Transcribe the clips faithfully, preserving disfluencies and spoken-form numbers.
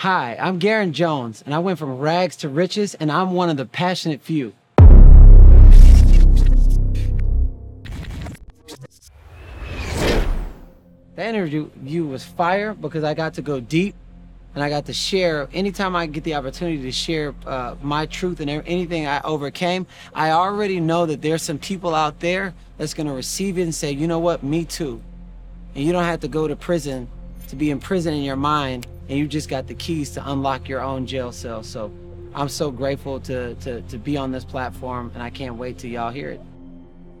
Hi, I'm Garrain Jones, and I went from rags to riches, and I'm one of the passionate few. That interview was fire because I got to go deep, and I got to share. Anytime I get the opportunity to share uh, my truth and anything I overcame, I already know that there's some people out there that's gonna receive it and say, you know what, me too. And you don't have to go to prison to be imprisoned in your mind, and you just got the keys to unlock your own jail cell. So I'm so grateful to, to, to be on this platform, and I can't wait till y'all hear it.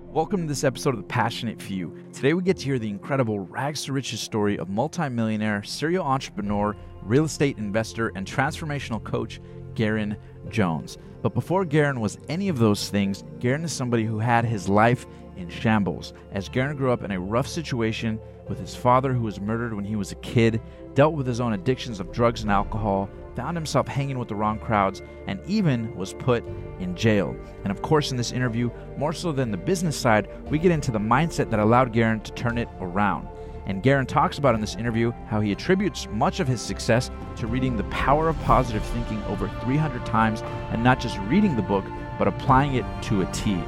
Welcome to this episode of The Passionate Few. Today we get to hear the incredible rags to riches story of multimillionaire, serial entrepreneur, real estate investor, and transformational coach, Garrain Jones. But before Garrain was any of those things, Garrain is somebody who had his life in shambles, as Garrain grew up in a rough situation with his father, who was murdered when he was a kid, dealt with his own addictions of drugs and alcohol, found himself hanging with the wrong crowds, and even was put in jail. And of course, in this interview, more so than the business side, we get into the mindset that allowed Garrain to turn it around. And Garrain talks about in this interview how he attributes much of his success to reading The Power of Positive Thinking over three hundred times, and not just reading the book, but applying it to a T.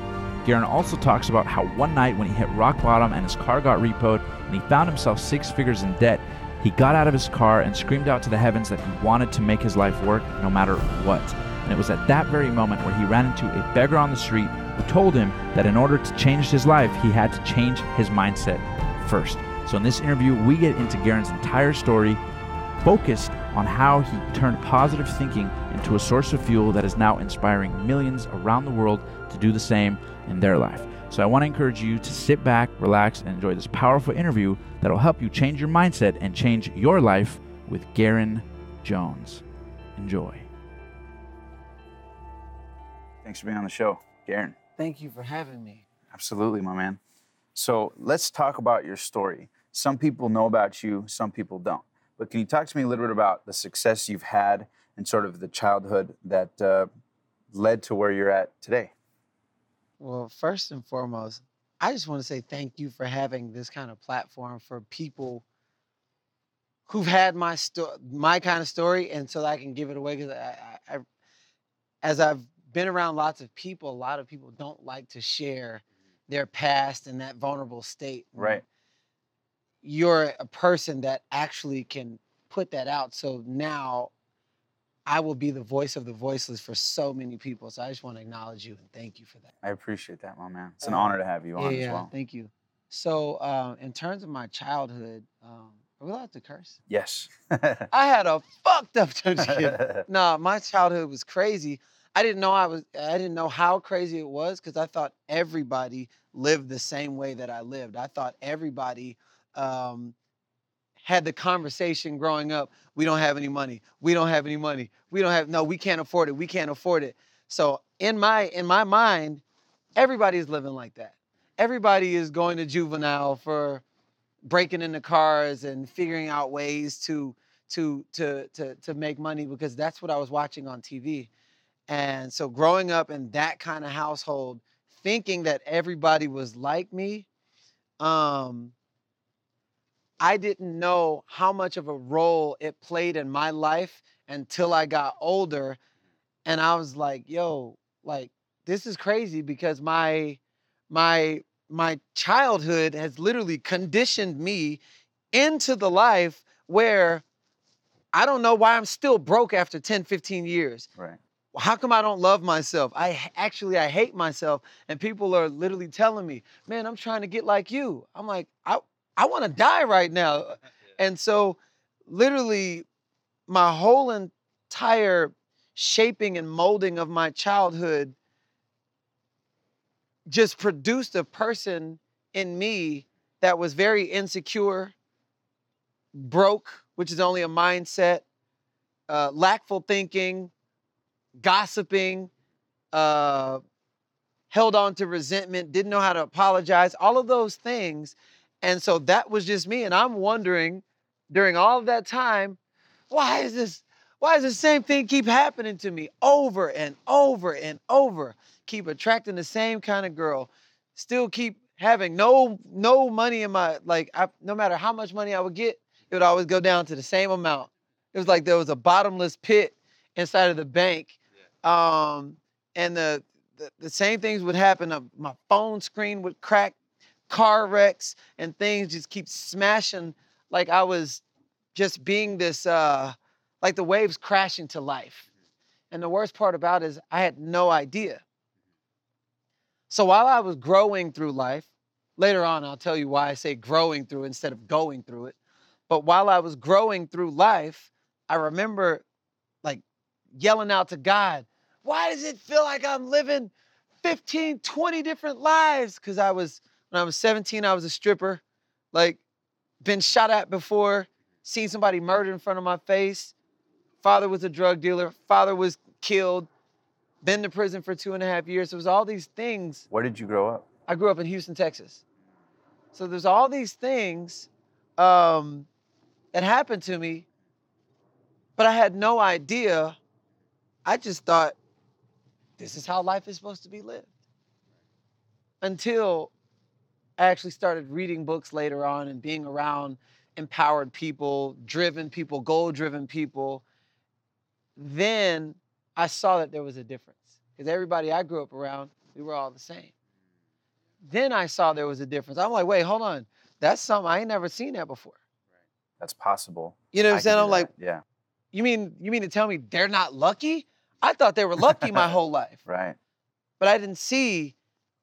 Garrain also talks about how one night when he hit rock bottom and his car got repoed and he found himself six figures in debt, he got out of his car and screamed out to the heavens that he wanted to make his life work no matter what. And it was at that very moment where he ran into a beggar on the street who told him that in order to change his life, he had to change his mindset first. So in this interview, we get into Garrain's entire story, focused on how he turned positive thinking into a source of fuel that is now inspiring millions around the world to do the same in their life. So I want to encourage you to sit back, relax, and enjoy this powerful interview that will help you change your mindset and change your life with Garrain Jones. Enjoy. Thanks for being on the show, Garrain. Thank you for having me. Absolutely, my man. So let's talk about your story. Some people know about you, some people don't. But can you talk to me a little bit about the success you've had and sort of the childhood that uh, led to where you're at today? Well, first and foremost, I just want to say thank you for having this kind of platform for people who've had my sto- my kind of story, and so that I can give it away. Because I, I, I, as I've been around lots of people, a lot of people don't like to share their past and that vulnerable state. Right. You're a person that actually can put that out. So now I will be the voice of the voiceless for so many people. So I just want to acknowledge you and thank you for that. I appreciate that, my man. It's an uh, honor to have you on yeah, as well. Thank you. So uh, in terms of my childhood, um, are we allowed to curse? Yes. I had a fucked up childhood. No, my childhood was crazy. I didn't know I was. I didn't know how crazy it was because I thought everybody lived the same way that I lived. I thought everybody... Um, had the conversation growing up, we don't have any money. We don't have any money. We don't have, no, we can't afford it. We can't afford it. So in my in my mind, everybody's living like that. Everybody is going to juvenile for breaking into cars and figuring out ways to to to to to make money because that's what I was watching on T V. And so growing up in that kind of household, thinking that everybody was like me, um, I didn't know how much of a role it played in my life until I got older. And I was like, yo, like, this is crazy because my my my childhood has literally conditioned me into the life where I don't know why I'm still broke after ten, fifteen years. Right. How come I don't love myself? I actually, I hate myself. And people are literally telling me, man, I'm trying to get like you. I'm like, I. I want to die right now. And so literally my whole entire shaping and molding of my childhood just produced a person in me that was very insecure, broke, which is only a mindset, uh, lackful thinking, gossiping, uh, held on to resentment, didn't know how to apologize, all of those things. And so that was just me. And I'm wondering during all of that time, why is this, why is the same thing keep happening to me over and over and over? Keep attracting the same kind of girl, still keep having no, no money in my, like I, no matter how much money I would get, it would always go down to the same amount. It was like there was a bottomless pit inside of the bank. Yeah. Um, and the, the the same things would happen. Uh, my phone screen would crack, car wrecks, and things just keep smashing like I was just being this, uh, like the waves crashing to life. And the worst part about it is I had no idea. So while I was growing through life, later on I'll tell you why I say growing through instead of going through it, but while I was growing through life, I remember like yelling out to God, why does it feel like I'm living fifteen, twenty different lives? Because I was, when I was seventeen, I was a stripper, like been shot at before, seen somebody murdered in front of my face. Father was a drug dealer. Father was killed. Been to prison for two and a half years. It was all these things. Where did you grow up? I grew up in Houston, Texas. So there's all these things um, that happened to me, but I had no idea. I just thought, this is how life is supposed to be lived. Until I actually started reading books later on and being around empowered people, driven people, goal-driven people. Then I saw that there was a difference. Because everybody I grew up around, we were all the same. Then I saw there was a difference. I'm like, wait, hold on. That's something, I ain't never seen that before. That's possible. You know what I'm saying? I'm like, yeah. You mean you mean to tell me they're not lucky? I thought they were lucky my whole life. Right. But I didn't see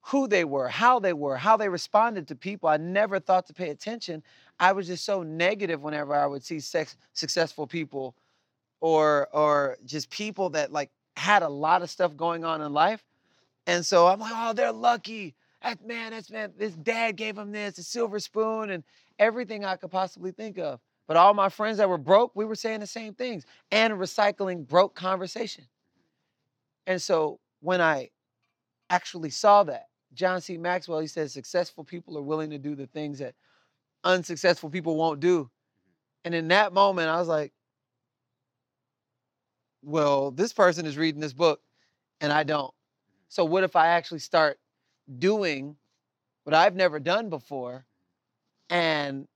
who they were, how they were, how they responded to people. I never thought to pay attention. I was just so negative whenever I would see sex, successful people or or just people that like had a lot of stuff going on in life. And so I'm like, oh, they're lucky. That man, that's man, this dad gave him this, a silver spoon, and everything I could possibly think of. But all my friends that were broke, we were saying the same things and recycling broke conversation. And so when I actually saw that, John C. Maxwell, he says, successful people are willing to do the things that unsuccessful people won't do. And in that moment, I was like, well, this person is reading this book and I don't. So what if I actually start doing what I've never done before? And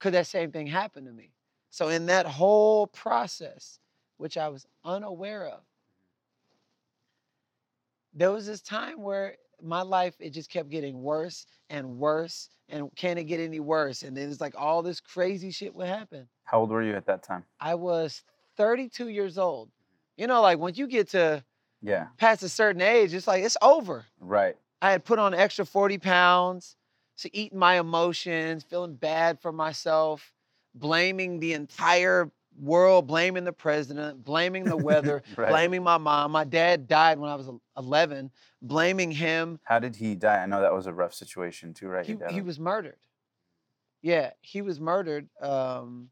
could that same thing happen to me? So in that whole process, which I was unaware of, there was this time where my life, it just kept getting worse and worse, and can it get any worse? And it was like all this crazy shit would happen. How old were you at that time? I was thirty-two years old. You know, like when you get to yeah. past a certain age, it's like, it's over. Right. I had put on an extra forty pounds. So eating my emotions, feeling bad for myself, blaming the entire world, blaming the president, blaming the weather, right. blaming my mom. My dad died when I was eleven, blaming him. How did he die? I know that was a rough situation too, right? He, he was murdered. Yeah, he was murdered. Um,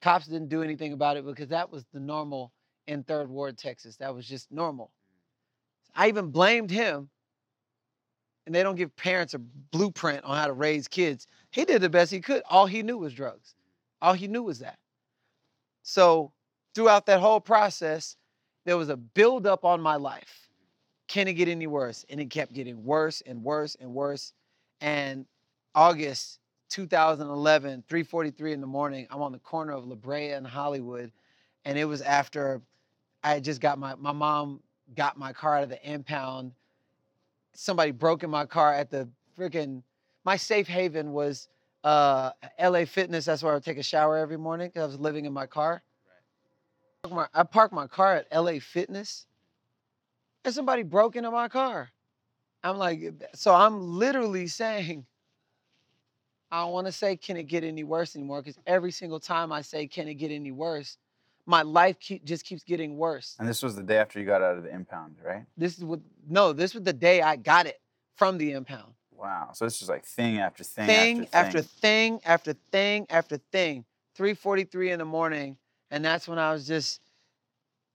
cops didn't do anything about it because that was the normal in Third Ward, Texas. That was just normal. I even blamed him. And they don't give parents a blueprint on how to raise kids. He did the best he could. All he knew was drugs. All he knew was that. So throughout that whole process, there was a buildup on my life. Can it get any worse? And it kept getting worse and worse and worse. And August two thousand eleven, three forty-three in the morning, I'm on the corner of La Brea and Hollywood. And it was after I had just got my, my mom got my car out of the impound. Somebody broke in my car at the freaking, my safe haven was uh, L A Fitness. That's where I would take a shower every morning because I was living in my car. Right. I parked my car at L A Fitness and somebody broke into my car. I'm like, so I'm literally saying, I don't want to say, can it get any worse anymore? Because every single time I say, can it get any worse? My life keep, just keeps getting worse. And this was the day after you got out of the impound, right? This is what, no, this was the day I got it from the impound. Wow, so this is like thing after thing, thing after thing. Thing after thing after thing. three forty-three in the morning, and that's when I was just,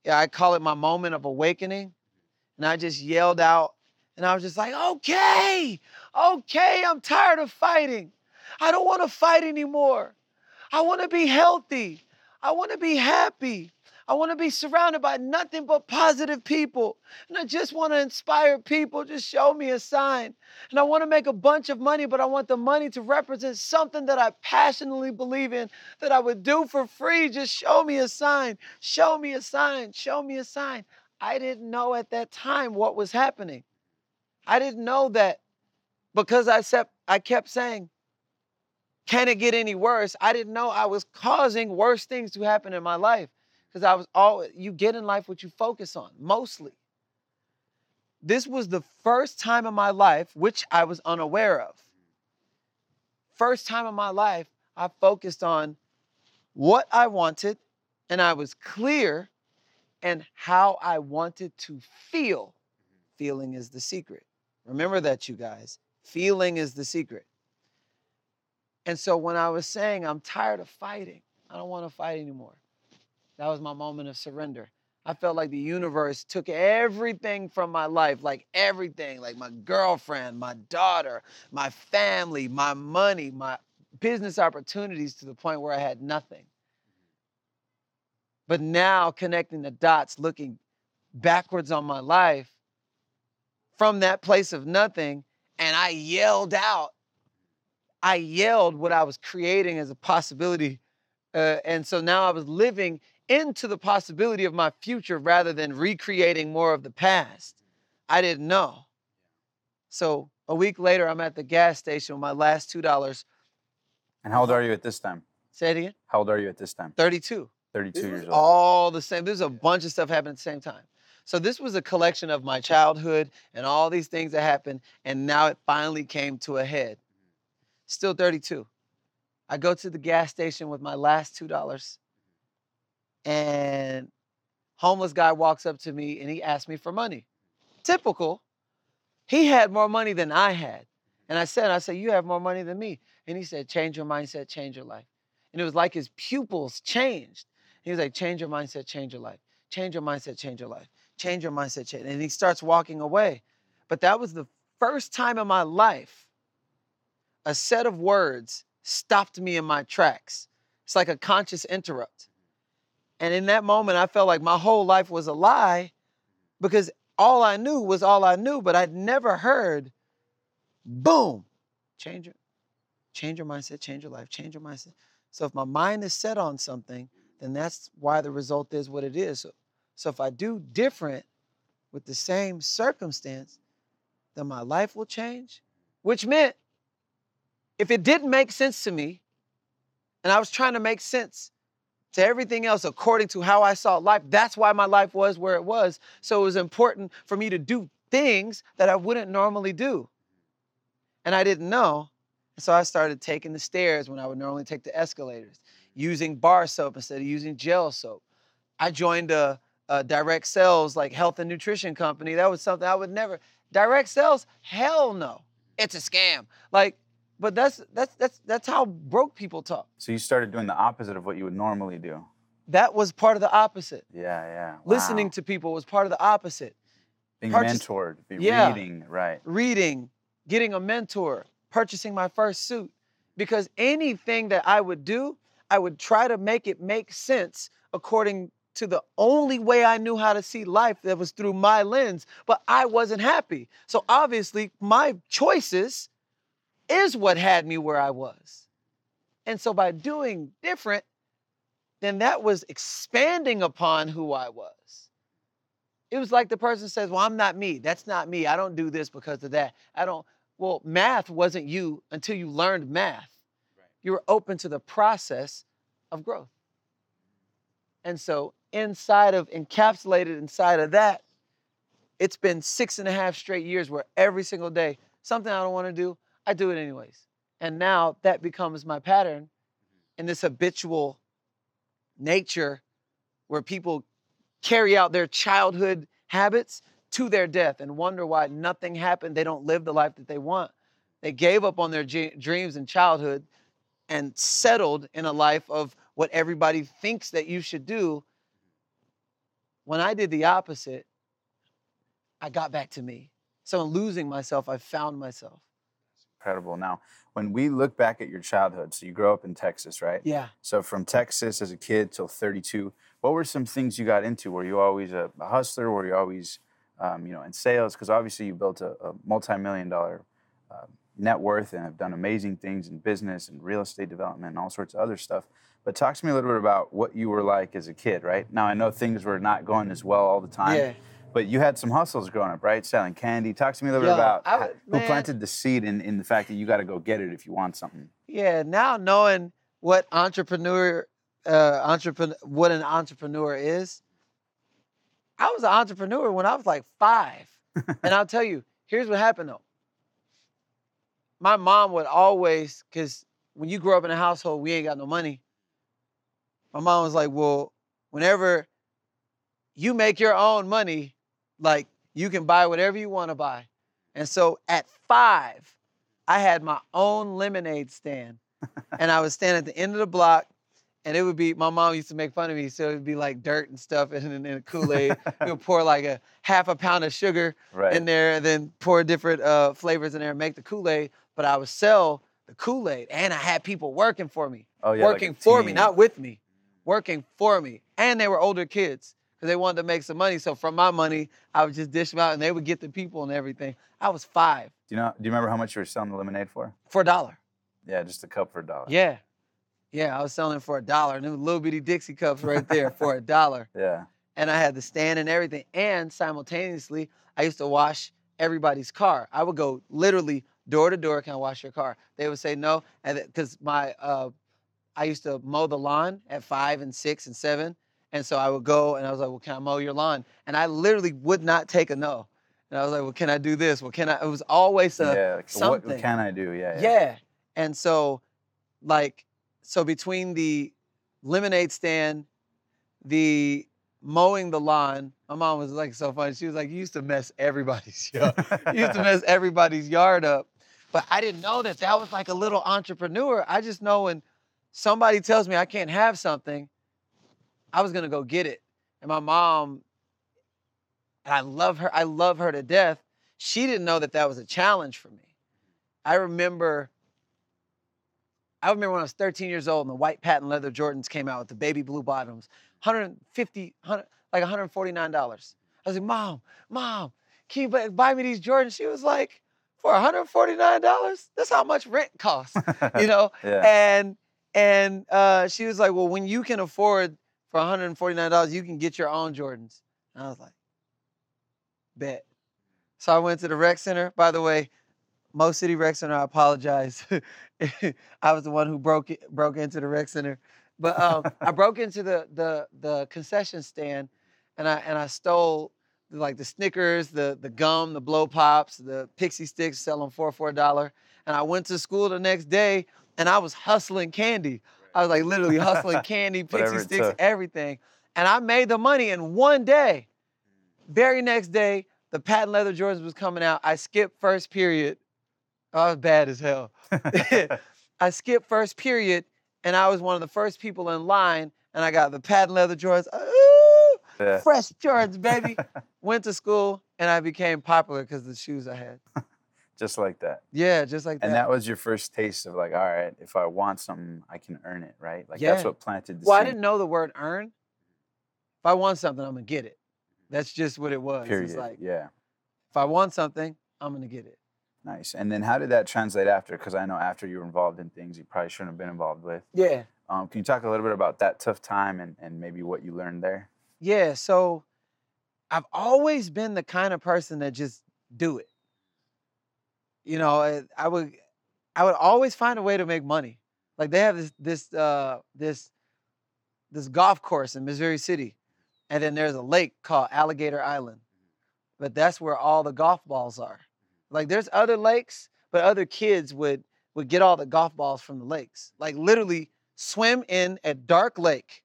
yeah, I call it my moment of awakening, and I just yelled out, and I was just like, okay, okay, I'm tired of fighting. I don't want to fight anymore. I want to be healthy. I want to be happy. I want to be surrounded by nothing but positive people. And I just want to inspire people. Just show me a sign. And I want to make a bunch of money, but I want the money to represent something that I passionately believe in, that I would do for free. Just show me a sign. Show me a sign. Show me a sign. I didn't know at that time what was happening. I didn't know that because I kept, I kept saying, can it get any worse? I didn't know I was causing worse things to happen in my life. Because I was all, you get in life what you focus on, mostly. This was the first time in my life, which I was unaware of. First time in my life, I focused on what I wanted, and I was clear and how I wanted to feel. Feeling is the secret. Remember that, you guys. Feeling is the secret. And so when I was saying, I'm tired of fighting, I don't want to fight anymore. That was my moment of surrender. I felt like the universe took everything from my life, like everything, like my girlfriend, my daughter, my family, my money, my business opportunities, to the point where I had nothing. But now, connecting the dots, looking backwards on my life from that place of nothing, and I yelled out, I yelled what I was creating as a possibility. Uh, and so now I was living into the possibility of my future rather than recreating more of the past. I didn't know. So a week later, I'm at the gas station with my last two dollars. And how old are you at this time? Say it again. How old are you at this time? thirty-two. thirty-two years old. All the same. There's a bunch of stuff happening at the same time. So this was a collection of my childhood and all these things that happened. And now it finally came to a head. Still thirty-two. I go to the gas station with my last two dollars. And homeless guy walks up to me and he asked me for money. Typical. He had more money than I had. And I said, I said, you have more money than me. And he said, change your mindset, change your life. And it was like his pupils changed. He was like, change your mindset, change your life. Change your mindset, change your life. Change your mindset, change. And he starts walking away. But that was the first time in my life a set of words stopped me in my tracks. It's like a conscious interrupt. And in that moment, I felt like my whole life was a lie, because all I knew was all I knew, but I'd never heard, boom, change it. Change your mindset, change your life, change your mindset. So if my mind is set on something, then that's why the result is what it is. So, so if I do different with the same circumstance, then my life will change, which meant if it didn't make sense to me, and I was trying to make sense to everything else according to how I saw life, that's why my life was where it was. So it was important for me to do things that I wouldn't normally do. And I didn't know. And so I started taking the stairs when I would normally take the escalators, using bar soap instead of using gel soap. I joined a, a direct sales, like health and nutrition company. That was something I would never, direct sales, hell no. It's a scam. Like, But that's that's that's that's how broke people talk. So you started doing the opposite of what you would normally do. That was part of the opposite. Yeah, yeah. Wow. Listening to people was part of the opposite. Being Purchase- mentored, be yeah. reading, right. Reading, getting a mentor, purchasing my first suit. Because anything that I would do, I would try to make it make sense according to the only way I knew how to see life, that was through my lens. But I wasn't happy. So obviously my choices is what had me where I was. And so by doing different, then that was expanding upon who I was. It was like the person says, well, I'm not me. That's not me. I don't do this because of that. I don't, well, math wasn't you until you learned math. Right. You were open to the process of growth. And so inside of, encapsulated inside of that, it's been six and a half straight years where every single day, something I don't want to do, I do it anyways. And now that becomes my pattern, in this habitual nature where people carry out their childhood habits to their death and wonder why nothing happened. They don't live the life that they want. They gave up on their g- dreams in childhood and settled in a life of what everybody thinks that you should do. When I did the opposite, I got back to me. So in losing myself, I found myself. incredible. Now, when we look back at your childhood, so you grew up in Texas, right? Yeah. So from Texas as a kid till thirty-two, what were some things you got into? Were you always a hustler? Were you always, um, you know, in sales? Because obviously you built a, a multi-million dollar uh, net worth and have done amazing things in business and real estate development and all sorts of other stuff. But talk to me a little bit about what you were like as a kid, right? Now, I know things were not going as well all the time. Yeah. But you had some hustles growing up, right? Selling candy. Talk to me a little Yo, bit about I, how, man, who planted the seed in, in the fact that you got to go get it if you want something. Yeah, now knowing what entrepreneur, uh, entrepreneur, what an entrepreneur is, I was an entrepreneur when I was like five. And I'll tell you, here's what happened though. My mom would always, because when you grow up in a household, we ain't got no money. My mom was like, well, whenever you make your own money, like, you can buy whatever you want to buy. And so at five, I had my own lemonade stand. And I would stand at the end of the block, and it would be, my mom used to make fun of me, so it would be like dirt and stuff and then a Kool-Aid. We would pour like a half a pound of sugar right. in there and then pour different uh, flavors in there and make the Kool-Aid. But I would sell the Kool-Aid, and I had people working for me. Oh, yeah, working like for me, not with me. Working for me. And they were older kids. Because they wanted to make some money. So from my money, I would just dish them out, and they would get the people and everything. I was five. Do you know? Do you remember how much you were selling the lemonade for? For a dollar. Yeah, just a cup for a dollar. Yeah. Yeah, I was selling for a dollar. And there were little bitty Dixie cups right there for a dollar. Yeah. And I had the stand and everything. And simultaneously, I used to wash everybody's car. I would go literally door to door, can I wash your car? They would say no. Because my, uh, I used to mow the lawn at five and six and seven. And so I would go, and I was like, well, can I mow your lawn? And I literally would not take a no. And I was like, well, can I do this? Well, can I? It was always a yeah, like, something. What can I do? Yeah, yeah. Yeah. And so, like, so between the lemonade stand, the mowing the lawn, my mom was like so funny. She was like, you used to mess everybody's yard. You used to mess everybody's yard up. But I didn't know that that was like a little entrepreneur. I just know when somebody tells me I can't have something, I was gonna go get it. And my mom, and I love her, I love her to death. She didn't know that that was a challenge for me. I remember, I remember when I was thirteen years old and the white patent leather Jordans came out with the baby blue bottoms, one hundred fifty, one hundred, like one hundred forty-nine dollars. I was like, Mom, Mom, can you buy me these Jordans? She was like, for one hundred forty-nine dollars? That's how much rent costs, you know? Yeah. And, and uh, she was like, well, when you can afford for one hundred forty-nine dollars, you can get your own Jordans. And I was like, bet. So I went to the rec center. By the way, Mo City Rec Center, I apologize. I was the one who broke it, broke into the rec center. But um, I broke into the, the the concession stand, and I and I stole like the Snickers, the the gum, the blow pops, the pixie sticks, selling for four dollar. And I went to school the next day, and I was hustling candy. I was like literally hustling candy, pixie sticks, took. everything. And I made the money in one day. Very next day, the patent leather Jordans was coming out. I skipped first period. Oh, I was bad as hell. I skipped first period, and I was one of the first people in line, and I got the patent leather Jordans. Ooh, yeah. Fresh Jordans, baby. Went to school, and I became popular because of the shoes I had. Just like that. Yeah, just like that. And that was your first taste of like, all right, if I want something, I can earn it, right? Like, yeah. That's what planted the seed. Well, I didn't know the word earn. If I want something, I'm going to get it. That's just what it was. Period. It's like, yeah. If I want something, I'm going to get it. Nice. And then how did that translate after? Because I know after you were involved in things you probably shouldn't have been involved with. Yeah. Um, can you talk a little bit about that tough time and, and maybe what you learned there? Yeah, so I've always been the kind of person that just do it. You know, I would, I would always find a way to make money. Like they have this, this, uh, this, this golf course in Missouri City, and then there's a lake called Alligator Island, but that's where all the golf balls are. Like there's other lakes, but other kids would would get all the golf balls from the lakes. Like literally swim in a dark lake.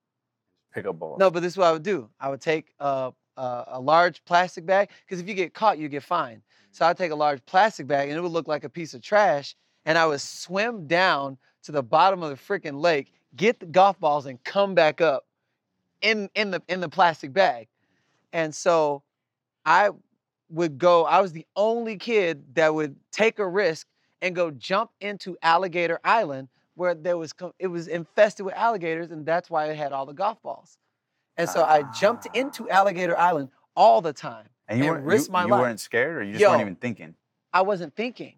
Pick up balls. No, but this is what I would do. I would take a a, a large plastic bag, because if you get caught, you get fined. So I'd take a large plastic bag, and it would look like a piece of trash, and I would swim down to the bottom of the freaking lake, get the golf balls, and come back up in in the in the plastic bag. And so I would go, I was the only kid that would take a risk and go jump into Alligator Island, where there was it was infested with alligators, and that's why it had all the golf balls. And so ah. I jumped into Alligator Island all the time and, you and risked you, my you life. You weren't scared, or you just Yo, weren't even thinking? I wasn't thinking.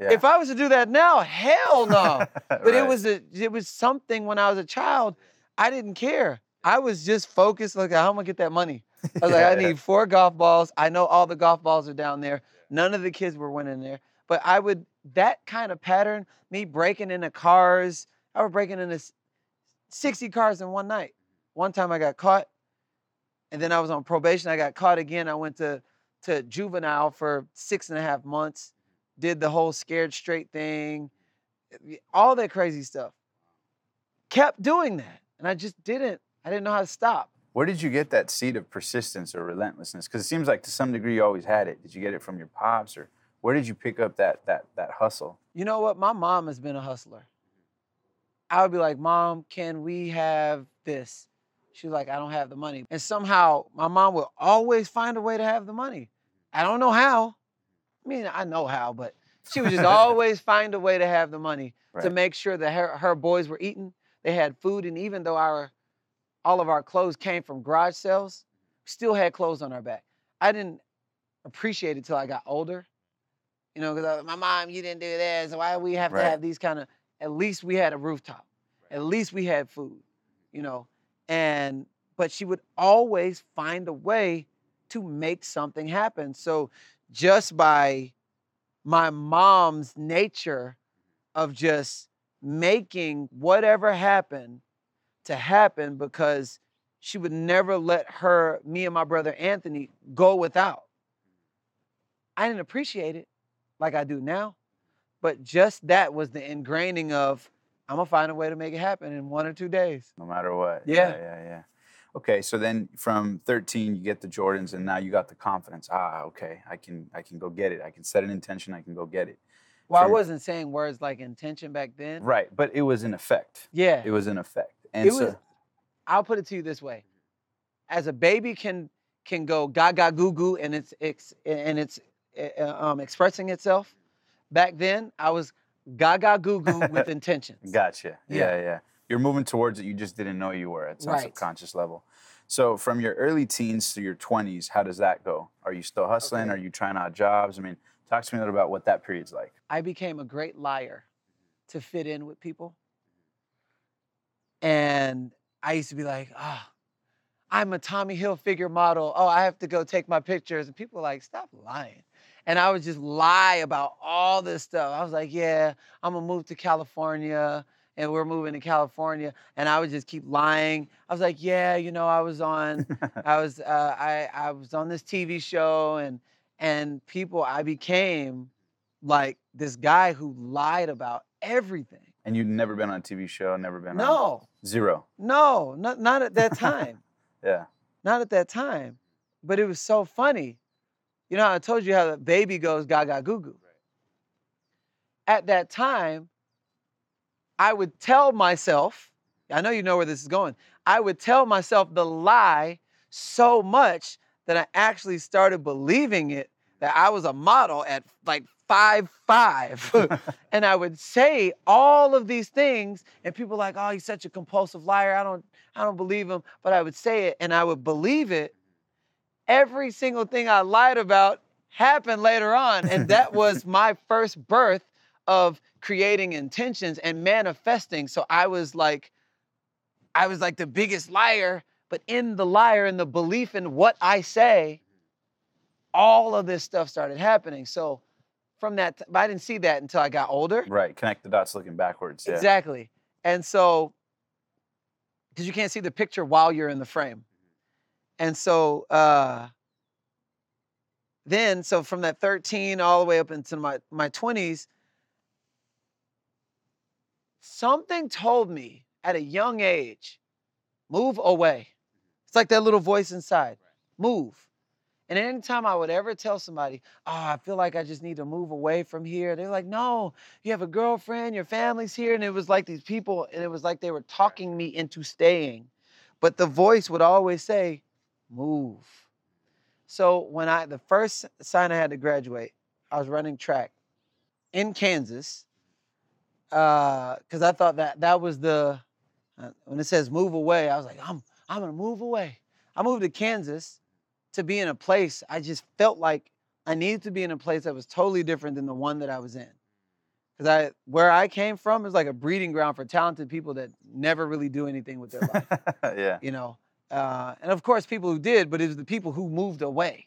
Yeah. If I was to do that now, hell no. But right. it was a, it was something when I was a child, I didn't care. I was just focused, like, how am I going to get that money? I was yeah, like, I yeah. need four golf balls. I know all the golf balls are down there. None of the kids were winning there. But I would, that kind of pattern, me breaking into cars, I was breaking into sixty cars in one night. One time I got caught, and then I was on probation. I got caught again. I went to, to juvenile for six and a half months, did the whole scared straight thing, all that crazy stuff. Kept doing that, and I just didn't. I didn't know how to stop. Where did you get that seed of persistence or relentlessness? Because it seems like to some degree you always had it. Did you get it from your pops, or where did you pick up that that that hustle? You know what? My mom has been a hustler. I would be like, Mom, can we have this? She was like, I don't have the money. And somehow my mom would always find a way to have the money. I don't know how. I mean, I know how, but she would just always find a way to have the money right. to make sure that her, her boys were eating. They had food, and even though our all of our clothes came from garage sales, still had clothes on our back. I didn't appreciate it till I got older. You know, because my mom, you didn't do that, so why do we have right. to have these kind of, at least we had a rooftop. Right. At least we had food, you know. And, but she would always find a way to make something happen. So just by my mom's nature of just making whatever happened to happen, because she would never let her, me and my brother Anthony, go without. I didn't appreciate it like I do now, but just that was the ingraining of, I'm gonna find a way to make it happen in one or two days. No matter what. Yeah. Yeah, yeah, yeah. Okay, so then from thirteen, you get the Jordans, and now you got the confidence. Ah, okay, I can I can go get it. I can set an intention, I can go get it. Well, so, I wasn't saying words like intention back then. Right, but it was in effect. Yeah. It was in effect. And it so, was, I'll put it to you this way. As a baby can can go gaga goo goo and it's, it's and it's uh, um, expressing itself, back then I was gaga goo goo with intentions. Gotcha. Yeah, yeah, yeah. You're moving towards it. You just didn't know you were at some right. subconscious level. So from your early teens to your twenties, how does that go? Are you still hustling? Okay. Are you trying out jobs? I mean, talk to me a little about what that period's like. I became a great liar to fit in with people. And I used to be like, oh, I'm a Tommy Hilfiger model. Oh, I have to go take my pictures. And people were like, stop lying. And I would just lie about all this stuff. I was like, yeah, I'm gonna move to California. And we're moving to California. And I would just keep lying. I was like, yeah, you know, I was on, I was, uh, I, I was on this T V show, and and people, I became like this guy who lied about everything. And you'd never been on a T V show, never been no. on? No. Zero. No, not not at that time. Yeah. Not at that time. But it was so funny. You know, I told you how the baby goes gaga goo goo. Right. At that time, I would tell myself, I know you know where this is going, I would tell myself the lie so much that I actually started believing it, that I was a model at like five five. And I would say all of these things, and people were like, oh, he's such a compulsive liar. I don't, I don't believe him. But I would say it, and I would believe it. Every single thing I lied about happened later on. And that was my first birth of creating intentions and manifesting. So I was like, I was like the biggest liar, but in the liar and the belief in what I say, all of this stuff started happening. So from that, I didn't see that until I got older. Right, connect the dots looking backwards. Yeah. Exactly. And so, because you can't see the picture while you're in the frame. And so uh, then, so from that thirteen all the way up into my, my twenties, something told me at a young age, move away. It's like that little voice inside, move. And anytime I would ever tell somebody, oh, I feel like I just need to move away from here, they're like, no, you have a girlfriend, your family's here. And it was like these people, and it was like they were talking me into staying. But the voice would always say, move. So when I, the first sign I had to graduate, I was running track. in Kansas, because uh, I thought that that was the, uh, when it says move away, I was like, I'm I'm gonna move away. I moved to Kansas to be in a place, I just felt like I needed to be in a place that was totally different than the one that I was in. Because I where I came from is like a breeding ground for talented people that never really do anything with their life. Yeah. You know, uh, and of course people who did, but it was the people who moved away.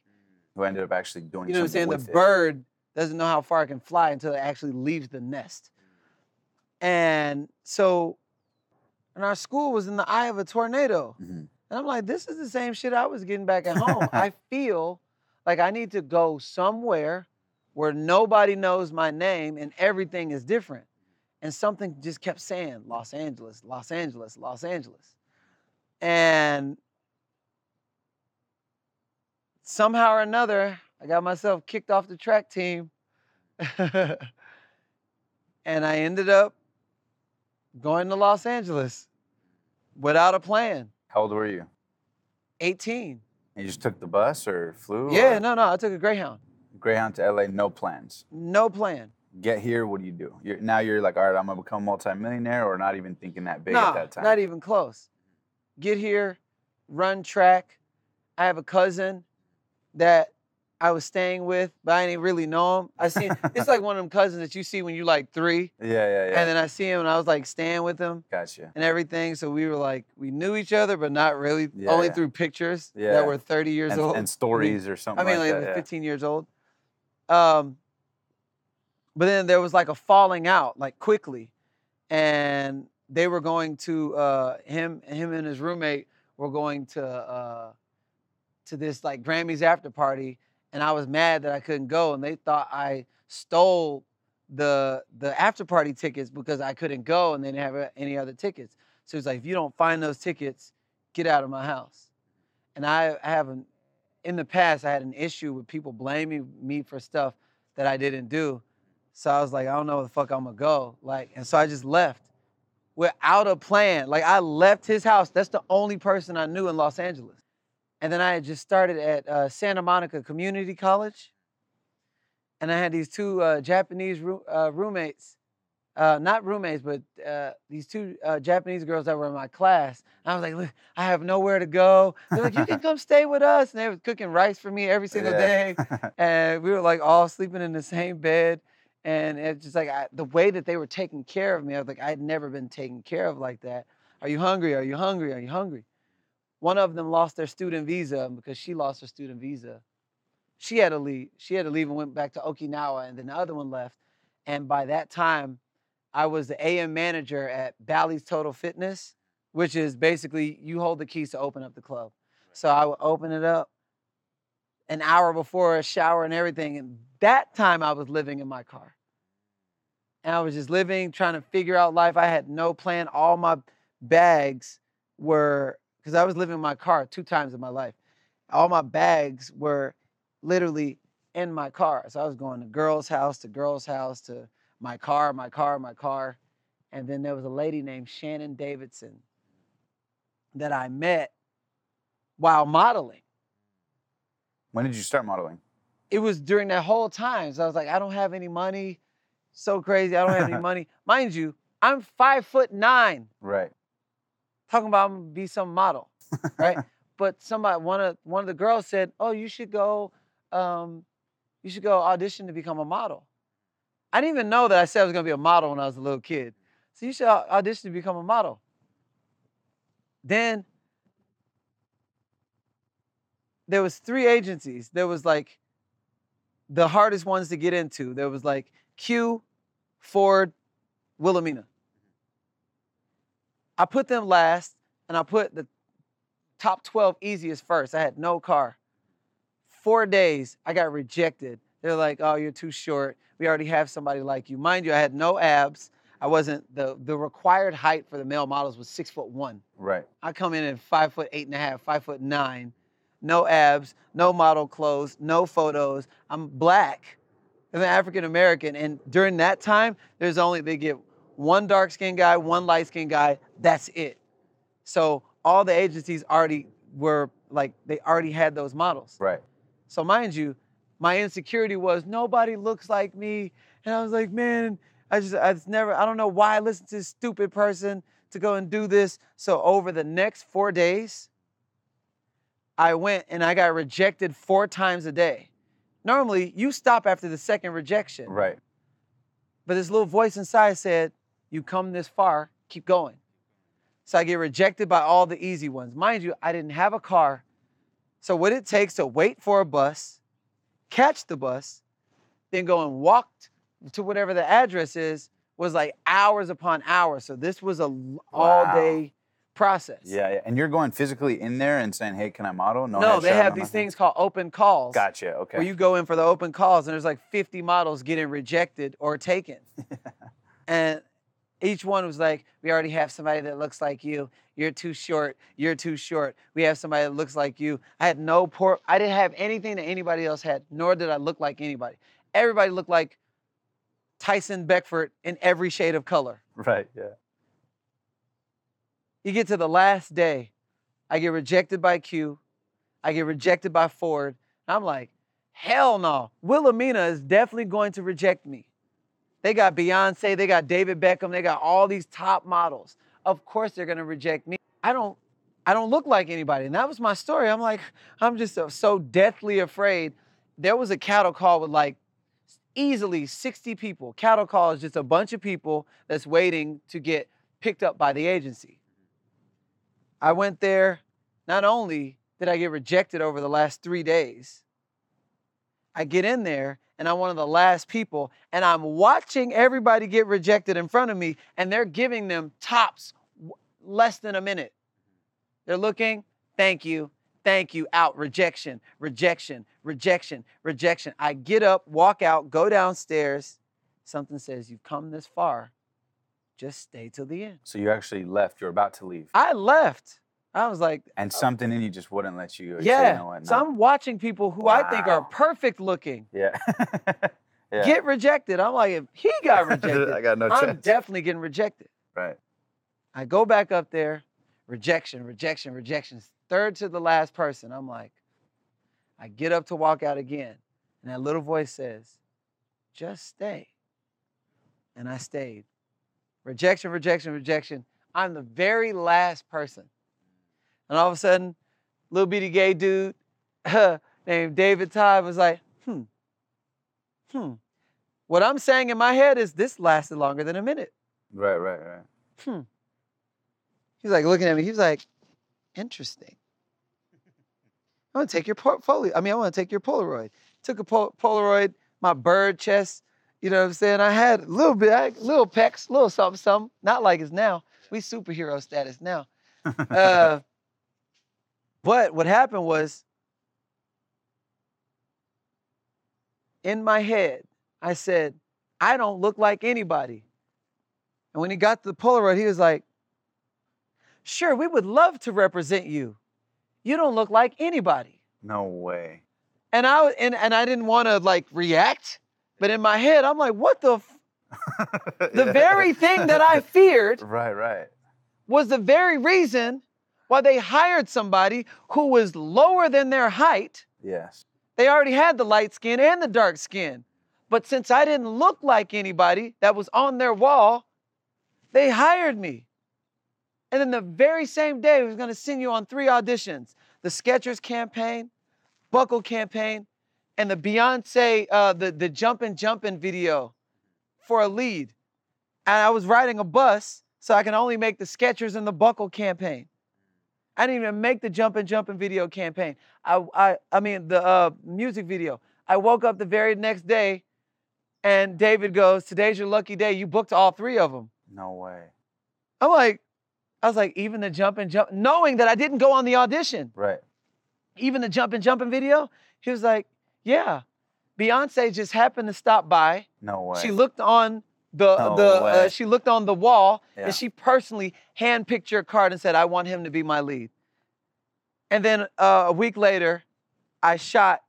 Who ended up actually doing something with it. You know what I'm saying? The bird doesn't know how far it can fly until it actually leaves the nest. And so, and our school was in the eye of a tornado. Mm-hmm. And I'm like, this is the same shit I was getting back at home. I feel like I need to go somewhere where nobody knows my name and everything is different. And something just kept saying, Los Angeles, Los Angeles, Los Angeles. And somehow or another, I got myself kicked off the track team. And I ended up going to Los Angeles without a plan. How old were you? eighteen. And you just took the bus or flew? Yeah, or? no, no, I took a Greyhound. Greyhound to L A, no plans? No plan. Get here, what do you do? You're, now you're like, all right, I'm gonna become a multimillionaire, or not even thinking that big no, at that time? Not even close. Get here, run track. I have a cousin that I was staying with, but I didn't really know him. I seen, it's like one of them cousins that you see when you're like three. Yeah, yeah, yeah. And then I see him and I was like staying with him. Gotcha. And everything. So we were like, we knew each other, but not really, yeah, only yeah. through pictures yeah. that were thirty years and, old. And stories or something I mean, like, like that, fifteen yeah. years old. Um, but then there was like a falling out, like quickly. And they were going to, uh, him, him and his roommate were going to, uh, to this like Grammys after party. And I was mad that I couldn't go, and they thought I stole the the after party tickets because I couldn't go, and they didn't have any other tickets. So it's like, if you don't find those tickets, get out of my house. And I, I have an, in the past, I had an issue with people blaming me for stuff that I didn't do. So I was like, I don't know where the fuck I'm gonna go. Like, and so I just left without a plan. Like I left his house. That's the only person I knew in Los Angeles. And then I had just started at uh, Santa Monica Community College. And I had these two uh, Japanese roo- uh, roommates, uh, not roommates, but uh, these two uh, Japanese girls that were in my class. And I was like, look, I have nowhere to go. They're like, you can come stay with us. And they were cooking rice for me every single yeah. day. And we were like all sleeping in the same bed. And it's just like, I, the way that they were taking care of me, I was like, I had never been taken care of like that. Are you hungry? Are you hungry? Are you hungry? One of them lost their student visa, and because she lost her student visa, she had to leave. She had to leave and went back to Okinawa, and then the other one left. And by that time, I was the A M manager at Bally's Total Fitness, which is basically you hold the keys to open up the club. Right. So I would open it up an hour before a shower and everything. And that time I was living in my car. And I was just living, trying to figure out life. I had no plan. All my bags were... because I was living in my car two times in my life. All my bags were literally in my car. So I was going to girls' house, to girls' house, to my car, my car, my car. And then there was a lady named Shannon Davidson that I met while modeling. When did you start modeling? It was during that whole time. So I was like, I don't have any money. So crazy, I don't have any money. Mind you, I'm five foot nine. Right. Talking about I'm gonna be some model, right? But somebody, one of one of the girls said, "Oh, you should go, um, you should go audition to become a model." I didn't even know that I said I was gonna be a model when I was a little kid. So you should audition to become a model. Then there was three agencies. There was like the hardest ones to get into. There was like Q, Ford, Wilhelmina. I put them last, and I put the top twelve easiest first. I had no car. Four days, I got rejected. They're like, oh, you're too short. We already have somebody like you. Mind you, I had no abs. I wasn't, the, the required height for the male models was six foot one. Right. I come in at five foot eight and a half, five foot nine. No abs, no model clothes, no photos. I'm black. I'm an African-American. And during that time, there's only, they get one dark-skinned guy, one light-skinned guy, that's it. So all the agencies already were, like, they already had those models. Right. So mind you, my insecurity was, nobody looks like me, And I was like, man, I just, I just never, I don't know why I listened to this stupid person to go and do this. So over the next four days, I went and I got rejected four times a day. Normally, you stop after the second rejection. Right. But this little voice inside said, you come this far, keep going. So I get rejected by all the easy ones. Mind you, I didn't have a car. So what it takes to wait for a bus, catch the bus, then go and walk to whatever the address is, was like hours upon hours. So this was a wow. all-day process. Yeah, yeah, and you're going physically in there and saying, hey, can I model? No, no they have these things called open calls. Gotcha, okay. Where you go in for the open calls, and there's like fifty models getting rejected or taken. And each one was like, we already have somebody that looks like you. You're too short. You're too short. We have somebody that looks like you. I had no poor, I didn't have anything that anybody else had, nor did I look like anybody. Everybody looked like Tyson Beckford in every shade of color. Right, yeah. You get to the last day, I get rejected by Q, I get rejected by Ford. I'm like, hell no. Wilhelmina is definitely going to reject me. They got Beyonce, they got David Beckham, they got all these top models. Of course they're gonna reject me. I don't, I don't look like anybody. And that was my story. I'm like, I'm just so, so deathly afraid. There was a cattle call with like easily sixty people. Cattle call is just a bunch of people that's waiting to get picked up by the agency. I went there, not only did I get rejected over the last three days, I get in there and I'm one of the last people, and I'm watching everybody get rejected in front of me, and they're giving them tops w- less than a minute. They're looking, thank you, thank you, out, rejection, rejection, rejection, rejection. I get up, walk out, go downstairs. Something says, you've come this far, just stay till the end. So you actually left, you're about to leave. I left. I was like. And something uh, in you just wouldn't let you. Yeah. Say no and no. So I'm watching people who wow. I think are perfect looking. Yeah. Yeah. Get rejected. I'm like, if he got rejected, I got no chance. I'm definitely getting rejected. Right. I go back up there, rejection, rejection, rejection. Third to the last person. I'm like, I get up to walk out again. And that little voice says, just stay. And I stayed. Rejection, rejection, rejection. I'm the very last person. And all of a sudden, little bitty gay dude named David Todd was like, hmm, hmm. What I'm saying in my head is this lasted longer than a minute. Right, right, right. Hmm. He's like looking at me. He's like, interesting. I want to take your portfolio. I mean, I want to take your Polaroid. Took a pol- Polaroid, my bird chest. You know what I'm saying? I had a little bit, I had little pecs, little something, something. Not like it's now. We superhero status now. Uh, But what happened was, in my head, I said, I don't look like anybody. And when he got to the Polaroid, he was like, sure, we would love to represent you. You don't look like anybody. No way. And I and, and I didn't want to like react, but in my head, I'm like, what the? F-? The yeah. very thing that I feared right, right. was the very reason why they hired somebody who was lower than their height. Yes. They already had the light skin and the dark skin. But since I didn't look like anybody that was on their wall, they hired me. And then the very same day, we was gonna send you on three auditions. The Skechers campaign, Buckle campaign, and the Beyonce, uh, the, the Jumpin' Jumpin' video for a lead. And I was riding a bus, so I can only make the Skechers and the Buckle campaign. I didn't even make the Jumpin' Jumpin' video campaign. I I, I mean, the uh, music video. I woke up the very next day and David goes, today's your lucky day. You booked all three of them. No way. I'm like, I was like, even the Jumpin' Jumpin', knowing that I didn't go on the audition. Right. Even the Jumpin' Jumpin' video, he was like, yeah. Beyonce just happened to stop by. No way. She looked on The no the uh, she looked on the wall yeah. and she personally handpicked your card and said, I want him to be my lead. And then uh, a week later, I shot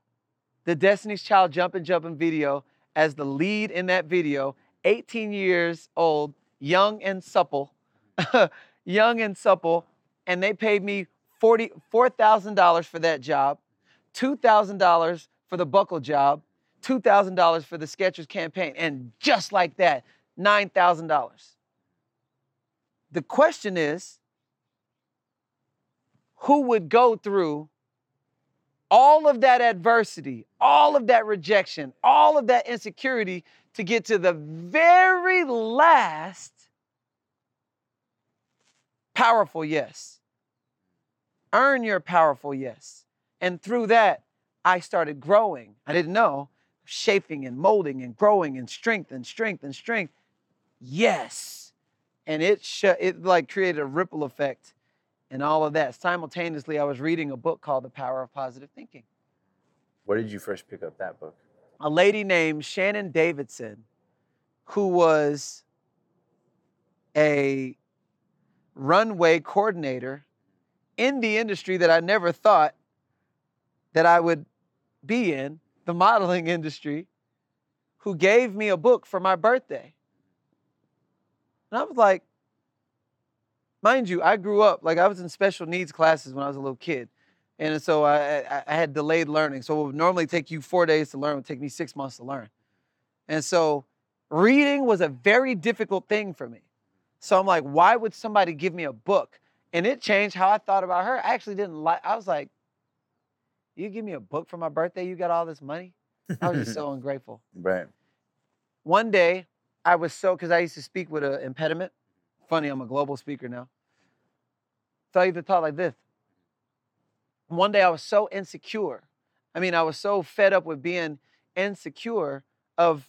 the Destiny's Child Jumpin' Jumpin' video as the lead in that video, eighteen years old, young and supple, young and supple. And they paid me forty-four thousand dollars for that job, two thousand dollars for the Buckle job, two thousand dollars for the Skechers campaign, and just like that, nine thousand dollars. The question is, who would go through all of that adversity, all of that rejection, all of that insecurity to get to the very last powerful yes? Earn your powerful yes. And through that, I started growing. I didn't know. Shaping and molding and growing and strength and strength and strength. Yes. And it sh- it like created a ripple effect and all of that. Simultaneously, I was reading a book called The Power of Positive Thinking. Where did you first pick up that book? A lady named Shannon Davidson, who was a runway coordinator in the industry that I never thought that I would be in, the modeling industry, who gave me a book for my birthday. And I was like, mind you, I grew up, like I was in special needs classes when I was a little kid. And so I, I, I had delayed learning. So what would normally take you four days to learn would take me six months to learn. And so reading was a very difficult thing for me. So I'm like, why would somebody give me a book? And it changed how I thought about her. I actually didn't like, I was like, you give me a book for my birthday, you got all this money? I was just so ungrateful. Right. One day, I was so, because I used to speak with an impediment. Funny, I'm a global speaker now. So I used to talk like this. One day I was so insecure. I mean, I was so fed up with being insecure of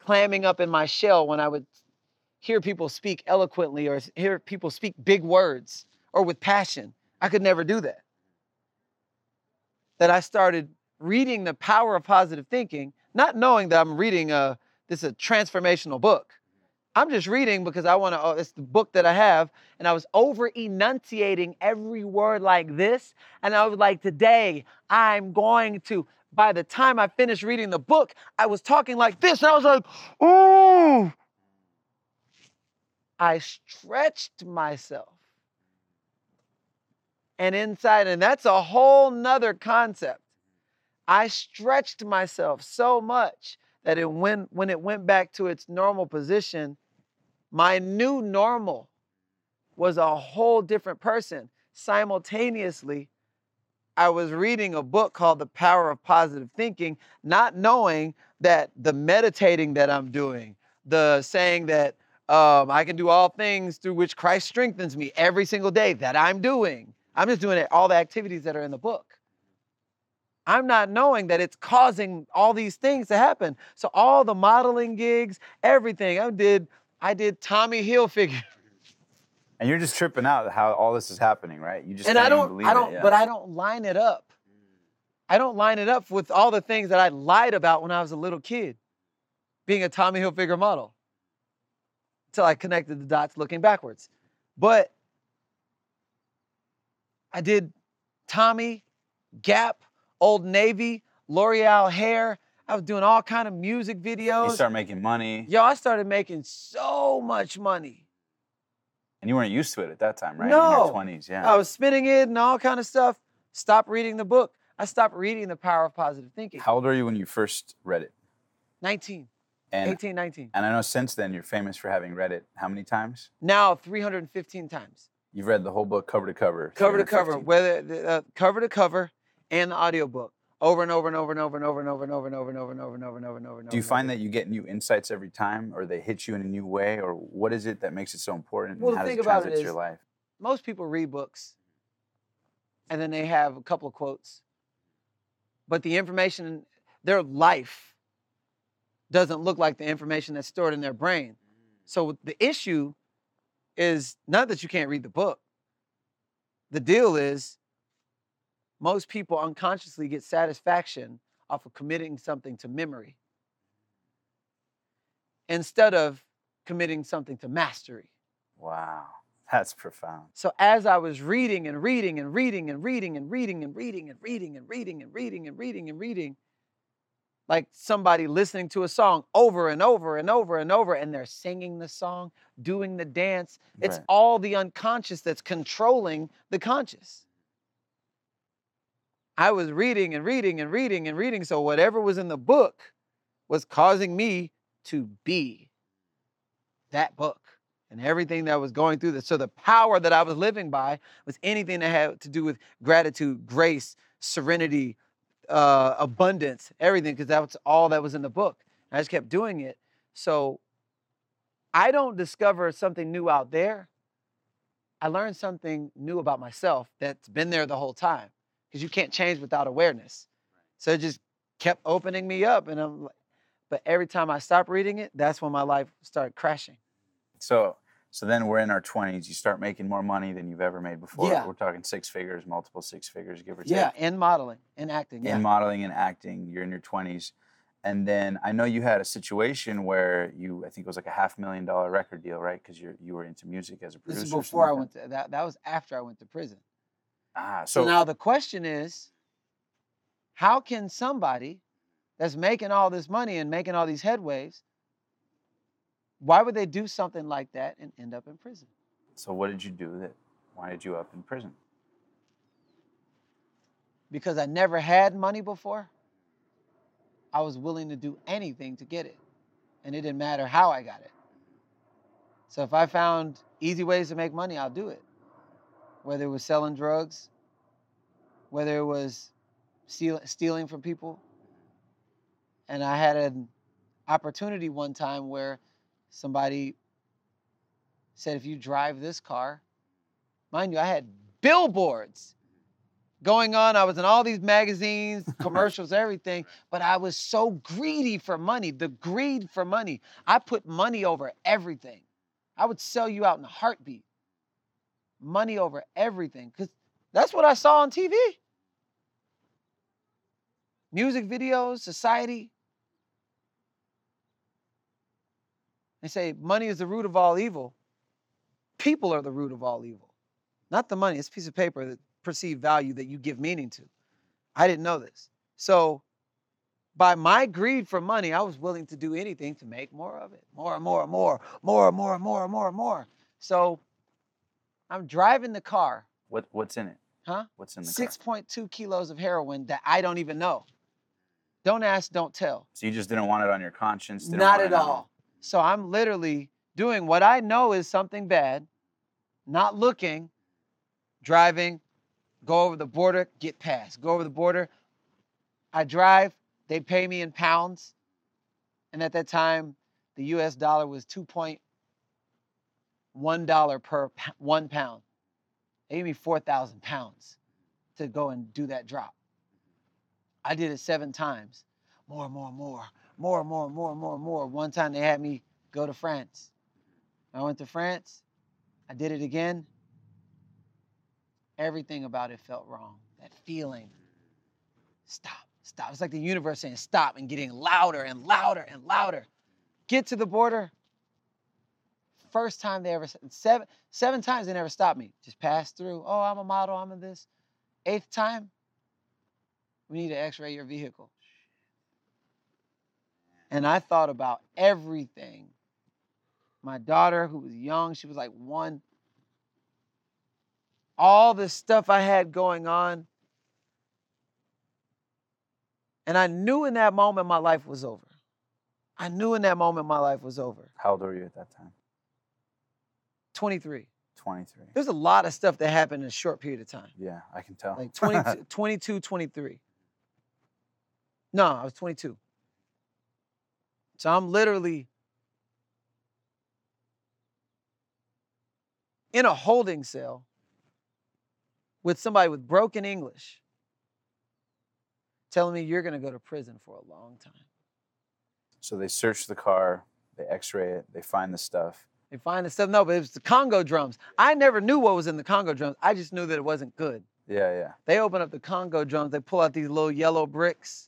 clamming up in my shell when I would hear people speak eloquently or hear people speak big words or with passion. I could never do that. That I started reading The Power of Positive Thinking, not knowing that I'm reading a, this is a transformational book. I'm just reading because I want to, oh, it's the book that I have, and I was over-enunciating every word like this, and I was like, today, I'm going to, by the time I finished reading the book, I was talking like this, and I was like, ooh. I stretched myself. And inside, and that's a whole nother concept. I stretched myself so much that it went, when it went back to its normal position, my new normal was a whole different person. Simultaneously, I was reading a book called The Power of Positive Thinking, not knowing that the meditating that I'm doing, the saying that um, I can do all things through which Christ strengthens me every single day that I'm doing. I'm just doing all the activities that are in the book. I'm not knowing that it's causing all these things to happen. So all the modeling gigs, everything, I did I did Tommy Hilfiger. And you're just tripping out how all this is happening, right? You just and I don't, believe I don't, it. Yeah. But I don't line it up. I don't line it up with all the things that I lied about when I was a little kid, being a Tommy Hilfiger model, until I connected the dots looking backwards. But I did Tommy, Gap, Old Navy, L'Oreal hair. I was doing all kind of music videos. You started making money. Yo, I started making so much money. And you weren't used to it at that time, right? No. In your twenties, yeah. I was spinning it and all kind of stuff. Stopped reading the book. I stopped reading The Power of Positive Thinking. How old were you when you first read it? nineteen. And, eighteen, nineteen. And I know since then you're famous for having read it how many times? Now, three hundred fifteen times. You've read the whole book cover to cover. Cover to cover, whether uh, cover to cover and the audiobook. Over and over and over and over and over and over and over and over and over and over and over and over and over and over. Do you find that you get new insights every time, or they hit you in a new way, or what is it that makes it so important and how does it translate to your life? Most people read books and then they have a couple of quotes. But the information in their life doesn't look like the information that's stored in their brain. So the issue is not that you can't read the book. The deal is most people unconsciously get satisfaction off of committing something to memory instead of committing something to mastery. Wow, that's profound. So as I was reading and reading and reading and reading and reading and reading and reading and reading and reading and reading and reading, like somebody listening to a song over and over and over and over, and they're singing the song, doing the dance. It's right. All the unconscious that's controlling the conscious. I was reading and reading and reading and reading. So whatever was in the book was causing me to be that book and everything that was going through this. So the power that I was living by was anything that had to do with gratitude, grace, serenity, uh, abundance, everything, because that's all that was in the book. And I just kept doing it. So I don't discover something new out there. I learned something new about myself that's been there the whole time, because you can't change without awareness. So it just kept opening me up. And I'm like, but every time I stopped reading it, that's when my life started crashing. So so then we're in our twenties. You start making more money than you've ever made before. Yeah. We're talking six figures, multiple six figures, give or take. Yeah, and modeling and acting. Yeah. And modeling and acting. You're in your twenties. And then I know you had a situation where you, I think it was like a half million dollar record deal, right? Because you you were into music as a producer. This is before I went to, that, that was after I went to prison. Ah, so, so now the question is, how can somebody that's making all this money and making all these headwaves, why would they do something like that and end up in prison? So what did you do that winded you up in prison? Because I never had money before. I was willing to do anything to get it. And it didn't matter how I got it. So if I found easy ways to make money, I'll do it. Whether it was selling drugs, whether it was steal- stealing from people. And I had an opportunity one time where somebody said, if you drive this car, mind you, I had billboards going on. I was in all these magazines, commercials, everything, but I was so greedy for money, the greed for money. I put money over everything. I would sell you out in a heartbeat. Money over everything, because that's what I saw on T V. Music videos, society. They say money is the root of all evil. People are the root of all evil. Not the money, it's a piece of paper that perceived value that you give meaning to. I didn't know this. So by my greed for money, I was willing to do anything to make more of it. More and more and more, more and more and more and more and more. So I'm driving the car. What What's in it? Huh? What's in the car? six point two kilos of heroin that I don't even know. Don't ask, don't tell. So you just didn't want it on your conscience? Not at all. So I'm literally doing what I know is something bad, not looking, driving, go over the border, get past. Go over the border. I drive. They pay me in pounds. And at that time, the U S dollar was two point one dollars per one pound. They gave me four thousand pounds to go and do that drop. I did it seven times. More, more, more, more, more, more, more, more. One time they had me go to France. I went to France. I did it again. Everything about it felt wrong. That feeling. Stop, stop. It's like the universe saying stop and getting louder and louder and louder. Get to the border. First time they ever, seven, seven times they never stopped me. Just passed through. Oh, I'm a model, I'm a this. Eighth time, we need to x-ray your vehicle. And I thought about everything. My daughter, who was young, she was like one. All the stuff I had going on. And I knew in that moment my life was over. I knew in that moment my life was over. How old were you at that time? twenty-three. twenty-three. There's a lot of stuff that happened in a short period of time. Yeah, I can tell. Like twenty-two, twenty-two, twenty-three. No, I was twenty-two. So I'm literally in a holding cell with somebody with broken English telling me you're going to go to prison for a long time. So they search the car, they x-ray it, they find the stuff. They find the stuff, no, but it was the Congo drums. I never knew what was in the Congo drums. I just knew that it wasn't good. Yeah, yeah. They open up the Congo drums, they pull out these little yellow bricks.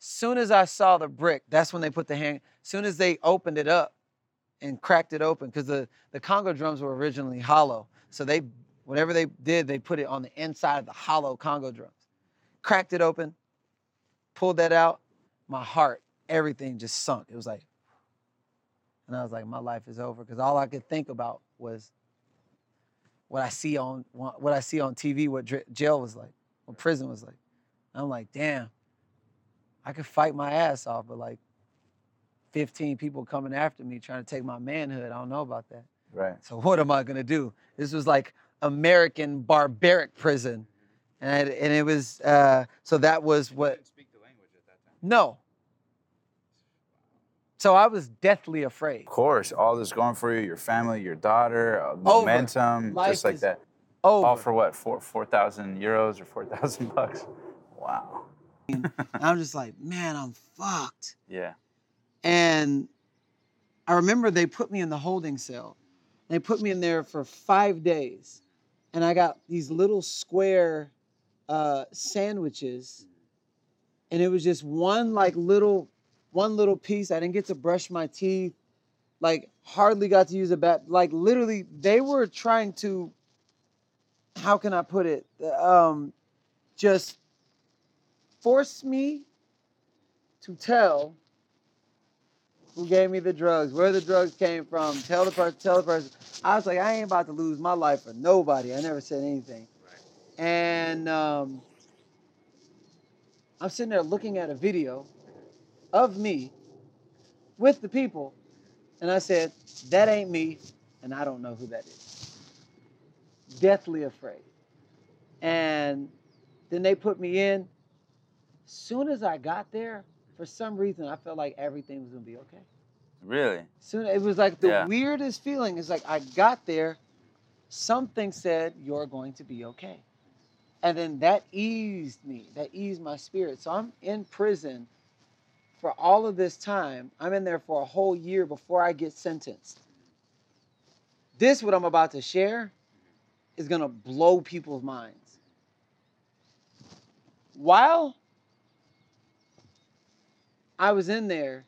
Soon as I saw the brick, that's when they put the hand, soon as they opened it up and cracked it open, because the, the Congo drums were originally hollow. So they Whatever they did, they put it on the inside of the hollow Congo drums. Cracked it open, pulled that out. My heart, everything just sunk. It was like, and I was like, my life is over, because all I could think about was what I see on what I see on T V, what jail was like, what prison was like. I'm like, damn, I could fight my ass off, but like fifteen people coming after me trying to take my manhood. I don't know about that. Right. So what am I gonna do? This was like American barbaric prison. And, I, and it was, uh, so that was what. You didn't speak the language at that time? No. So I was deathly afraid. Of course, all this going for you, your family, your daughter, uh, momentum, Life just like that. Over. All for what, four four thousand euros or four thousand bucks? Wow. I'm just like, man, I'm fucked. Yeah. And I remember they put me in the holding cell. They put me in there for five days, and I got these little square uh, sandwiches, and it was just one like little. One little piece. I didn't get to brush my teeth. Like, hardly got to use a bath. Like, literally, they were trying to, how can I put it? Um, just force me to tell who gave me the drugs, where the drugs came from, tell the person, tell the person. I was like, I ain't about to lose my life for nobody. I never said anything. Right. And um, I'm sitting there looking at a video of me with the people, and I said, that ain't me, and I don't know who that is. Deathly afraid. And then they put me in. As soon as I got there, for some reason, I felt like everything was gonna be okay. Really? Soon, it was like the yeah. weirdest feeling. It's like I got there, something said, you're going to be okay. And then that eased me, that eased my spirit. So I'm in prison for all of this time. I'm in there for a whole year before I get sentenced. This, what I'm about to share, is gonna blow people's minds. While I was in there,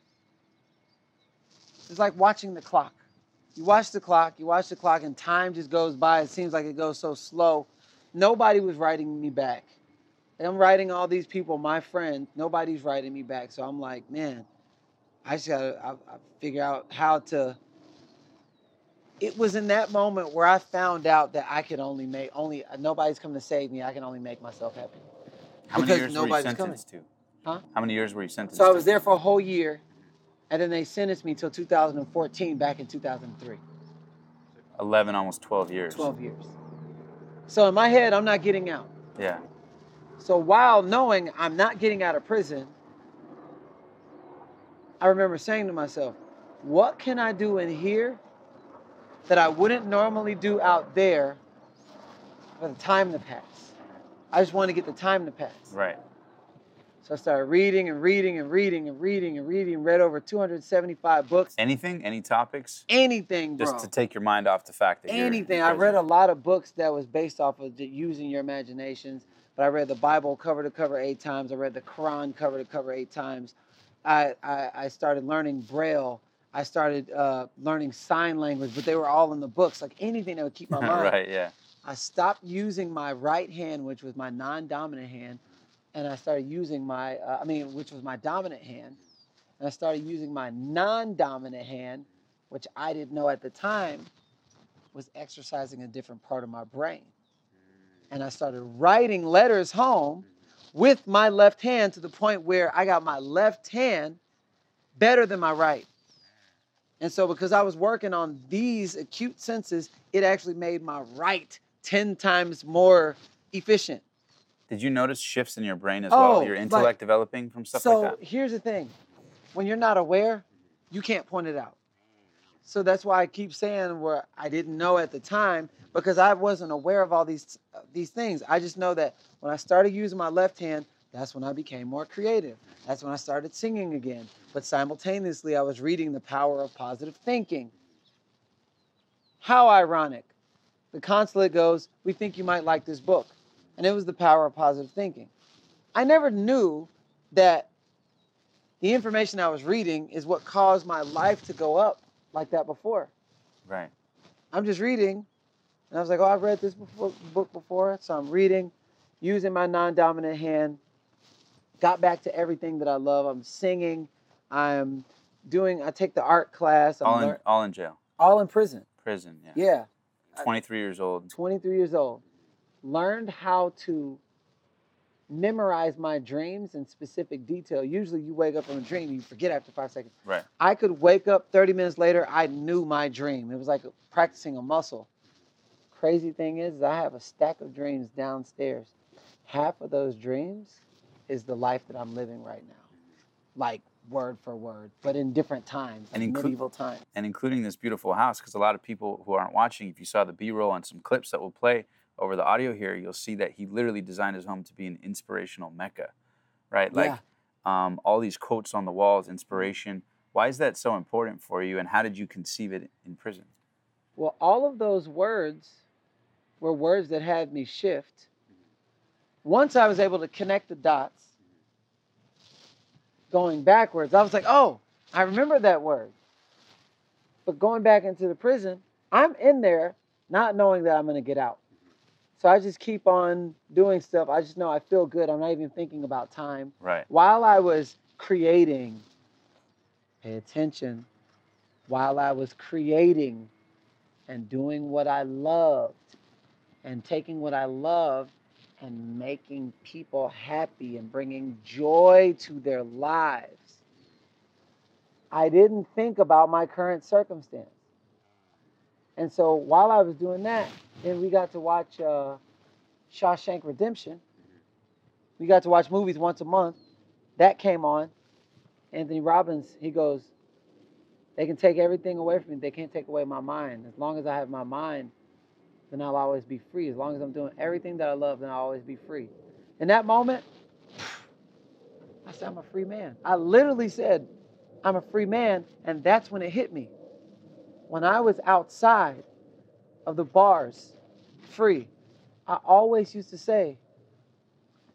it's like watching the clock. You watch the clock, you watch the clock, and time just goes by. It seems like it goes so slow. Nobody was writing me back. And I'm writing all these people, my friend, nobody's writing me back. So I'm like, man, I just gotta I, I figure out how to. It was in that moment where I found out that I could only make, only nobody's coming to save me. I can only make myself happy. How many years were you sentenced to? Huh? How many years were you sentenced to? So I was there for a whole year, and then they sentenced me till two thousand fourteen, back in two thousand three. eleven, almost twelve years. twelve years. So in my head, I'm not getting out. Yeah. So while knowing I'm not getting out of prison, I remember saying to myself, what can I do in here that I wouldn't normally do out there for the time to pass? I just want to get the time to pass. Right. So I started reading and reading and reading and reading and reading, read over two hundred seventy-five books. Anything? Any topics? Anything, bro. Just to take your mind off the fact that Anything. You're in prison. I read a lot of books that was based off of using your imaginations. But I read the Bible cover to cover eight times. I read the Quran cover to cover eight times. I I, I started learning Braille. I started uh, learning sign language, but they were all in the books. Like anything that would keep my mind. Right, yeah. I stopped using my right hand, which was my non-dominant hand, and I started using my, uh, I mean, which was my dominant hand. And I started using my non-dominant hand, which I didn't know at the time was exercising a different part of my brain. And I started writing letters home with my left hand to the point where I got my left hand better than my right. And so because I was working on these acute senses, it actually made my right ten times more efficient. Did you notice shifts in your brain as oh, well? Your intellect like, developing from stuff so like that? So here's the thing. When you're not aware, you can't point it out. So that's why I keep saying where I didn't know at the time, because I wasn't aware of all these these things. I just know that when I started using my left hand, that's when I became more creative. That's when I started singing again. But simultaneously, I was reading The Power of Positive Thinking. How ironic. The consulate goes, we think you might like this book. And it was The Power of Positive Thinking. I never knew that the information I was reading is what caused my life to go up like that before. Right. I'm just reading. And I was like, oh, I've read this before, book before. So I'm reading, using my non-dominant hand, got back to everything that I love. I'm singing. I'm doing, I take the art class. I'm all, in, learn, all in jail. All in prison. Prison, yeah. Yeah. twenty-three years old. twenty-three years old. Learned how to memorize my dreams in specific detail. Usually you wake up from a dream and you forget after five seconds. Right. I could wake up thirty minutes later, I knew my dream. It was like practicing a muscle. Crazy thing is, is I have a stack of dreams downstairs. Half of those dreams is the life that I'm living right now. Like word for word, but in different times, and in inclu- medieval times. And including this beautiful house, because a lot of people who aren't watching, if you saw the B-roll and some clips that will play over the audio here, you'll see that he literally designed his home to be an inspirational mecca, right? Like yeah. um, all these quotes on the walls, inspiration. Why is that so important for you, and how did you conceive it in prison? Well, all of those words were words that had me shift. Once I was able to connect the dots, going backwards, I was like, oh, I remember that word. But going back into the prison, I'm in there not knowing that I'm going to get out. So I just keep on doing stuff. I just know I feel good. I'm not even thinking about time. Right. While I was creating, pay attention, while I was creating and doing what I loved and taking what I loved and making people happy and bringing joy to their lives, I didn't think about my current circumstance. And so while I was doing that, then we got to watch uh, Shawshank Redemption. We got to watch movies once a month. That came on. Anthony Robbins, he goes, they can take everything away from me. They can't take away my mind. As long as I have my mind, then I'll always be free. As long as I'm doing everything that I love, then I'll always be free. In that moment, I said, I'm a free man. I literally said, I'm a free man. And that's when it hit me. When I was outside of the bars, free, I always used to say,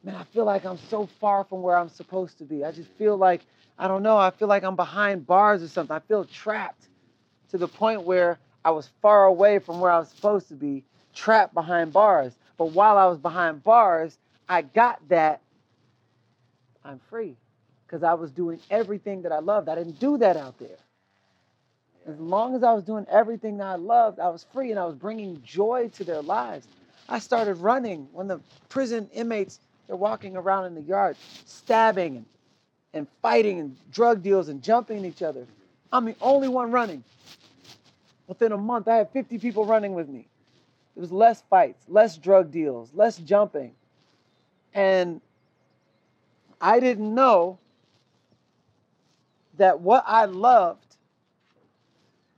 man, I feel like I'm so far from where I'm supposed to be. I just feel like, I don't know, I feel like I'm behind bars or something. I feel trapped to the point where I was far away from where I was supposed to be, trapped behind bars. But while I was behind bars, I got that I'm free because I was doing everything that I loved. I didn't do that out there. As long as I was doing everything that I loved, I was free and I was bringing joy to their lives. I started running when the prison inmates, they're walking around in the yard, stabbing and, and fighting and drug deals and jumping at each other. I'm the only one running. Within a month, I had fifty people running with me. It was less fights, less drug deals, less jumping. And I didn't know that what I loved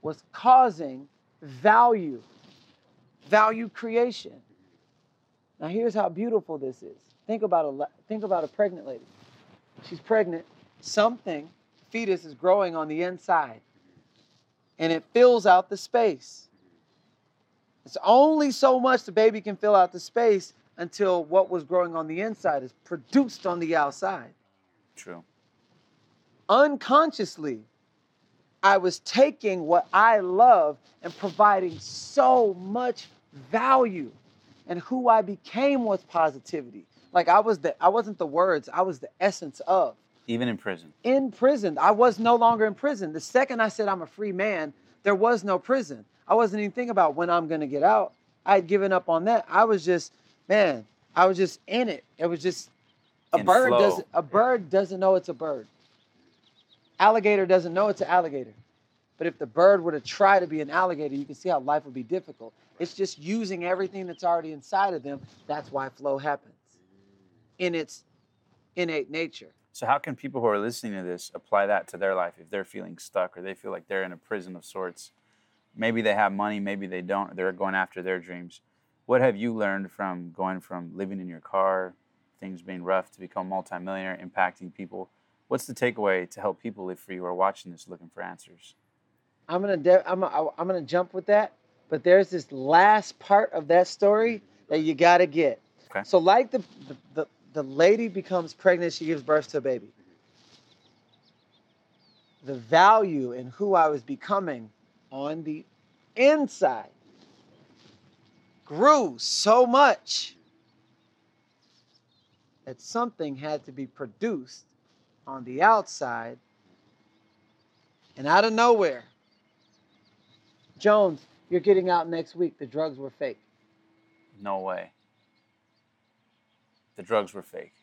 was causing value, value creation. Now here's how beautiful this is. Think about a think about a pregnant lady. She's pregnant. Something, fetus, is growing on the inside, and it fills out the space. It's only so much the baby can fill out the space until what was growing on the inside is produced on the outside. True. Unconsciously, I was taking what I love and providing so much value, and who I became was positivity. Like I was the, I wasn't the words, I was the essence of. Even in prison. In prison, I was no longer in prison. The second I said I'm a free man, there was no prison. I wasn't even thinking about when I'm gonna get out. I had given up on that. I was just, man, I was just in it. It was just, a bird doesn't, a bird doesn't know it's a bird. Alligator doesn't know it's an alligator. But if the bird were to try to be an alligator, you can see how life would be difficult. It's just using everything that's already inside of them. That's why flow happens in its innate nature. So how can people who are listening to this apply that to their life if they're feeling stuck or they feel like they're in a prison of sorts? Maybe they have money, maybe they don't, or they're going after their dreams. What have you learned from going from living in your car, things being rough, to become a multimillionaire, impacting people? What's the takeaway to help people live free who are watching this looking for answers? I'm gonna de- I'm a, I'm gonna jump with that, but there's this last part of that story that you gotta get. Okay. So like the the, the the lady becomes pregnant, she gives birth to a baby. The value in who I was becoming on the inside grew so much that something had to be produced on the outside, and out of nowhere, Jones, you're getting out next week. The drugs were fake. No way. The drugs were fake.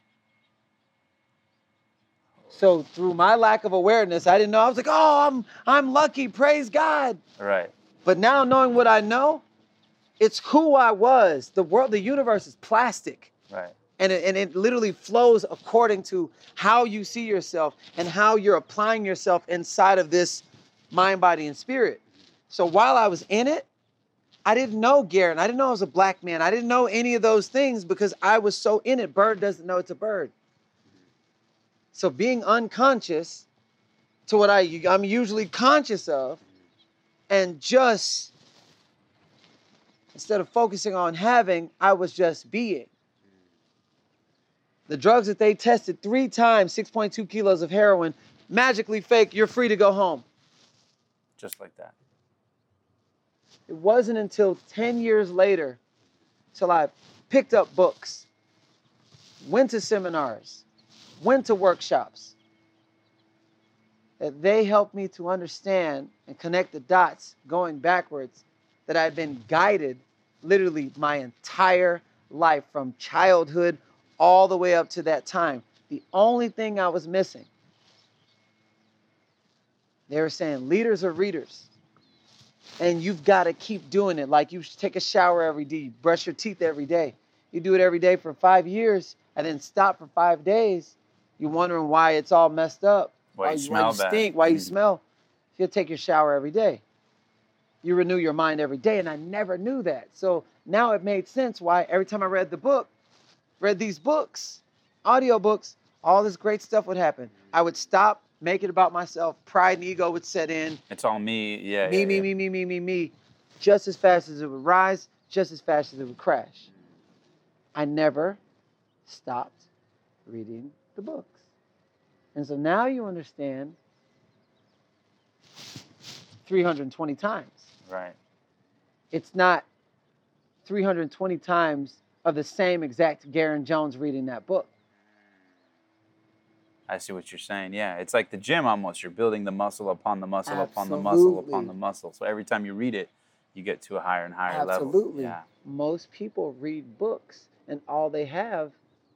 So through my lack of awareness, I didn't know. I was like, oh, I'm I'm lucky, praise God. Right. But now knowing what I know, it's who I was. The world, the universe is plastic. Right. And it, and it literally flows according to how you see yourself and how you're applying yourself inside of this mind, body, and spirit. So while I was in it, I didn't know Garrain. I didn't know I was a black man. I didn't know any of those things because I was so in it. Bird doesn't know it's a bird. So being unconscious to what I, I'm usually conscious of, and just, instead of focusing on having, I was just being. The drugs that they tested three times, six point two kilos of heroin, magically fake, you're free to go home. Just like that. It wasn't until ten years later till I picked up books, went to seminars, went to workshops, that they helped me to understand and connect the dots going backwards, that I had been guided literally my entire life from childhood all the way up to that time. The only thing I was missing, they were saying leaders are readers. And you've got to keep doing it. Like you take a shower every day, you brush your teeth every day. You do it every day for five years and then stop for five days. You're wondering why it's all messed up. Why, why you smell why you bad. Stink, why you mm. smell. You'll take your shower every day. You renew your mind every day, and I never knew that. So now it made sense why every time I read the book, read these books, audio books, all this great stuff would happen. I would stop, make it about myself. Pride and ego would set in. It's all me, yeah. Me, yeah, me, yeah. me, me, me, me, me. Just as fast as it would rise, just as fast as it would crash. I never stopped reading the books. And so now you understand three hundred twenty times. Right. It's not three hundred twenty times of the same exact Garrain Jones reading that book. I see what you're saying. Yeah, it's like the gym almost. You're building the muscle upon the muscle Absolutely. upon the muscle upon the muscle. So every time you read it, you get to a higher and higher Absolutely. level. Absolutely. Yeah. Most people read books, and all they have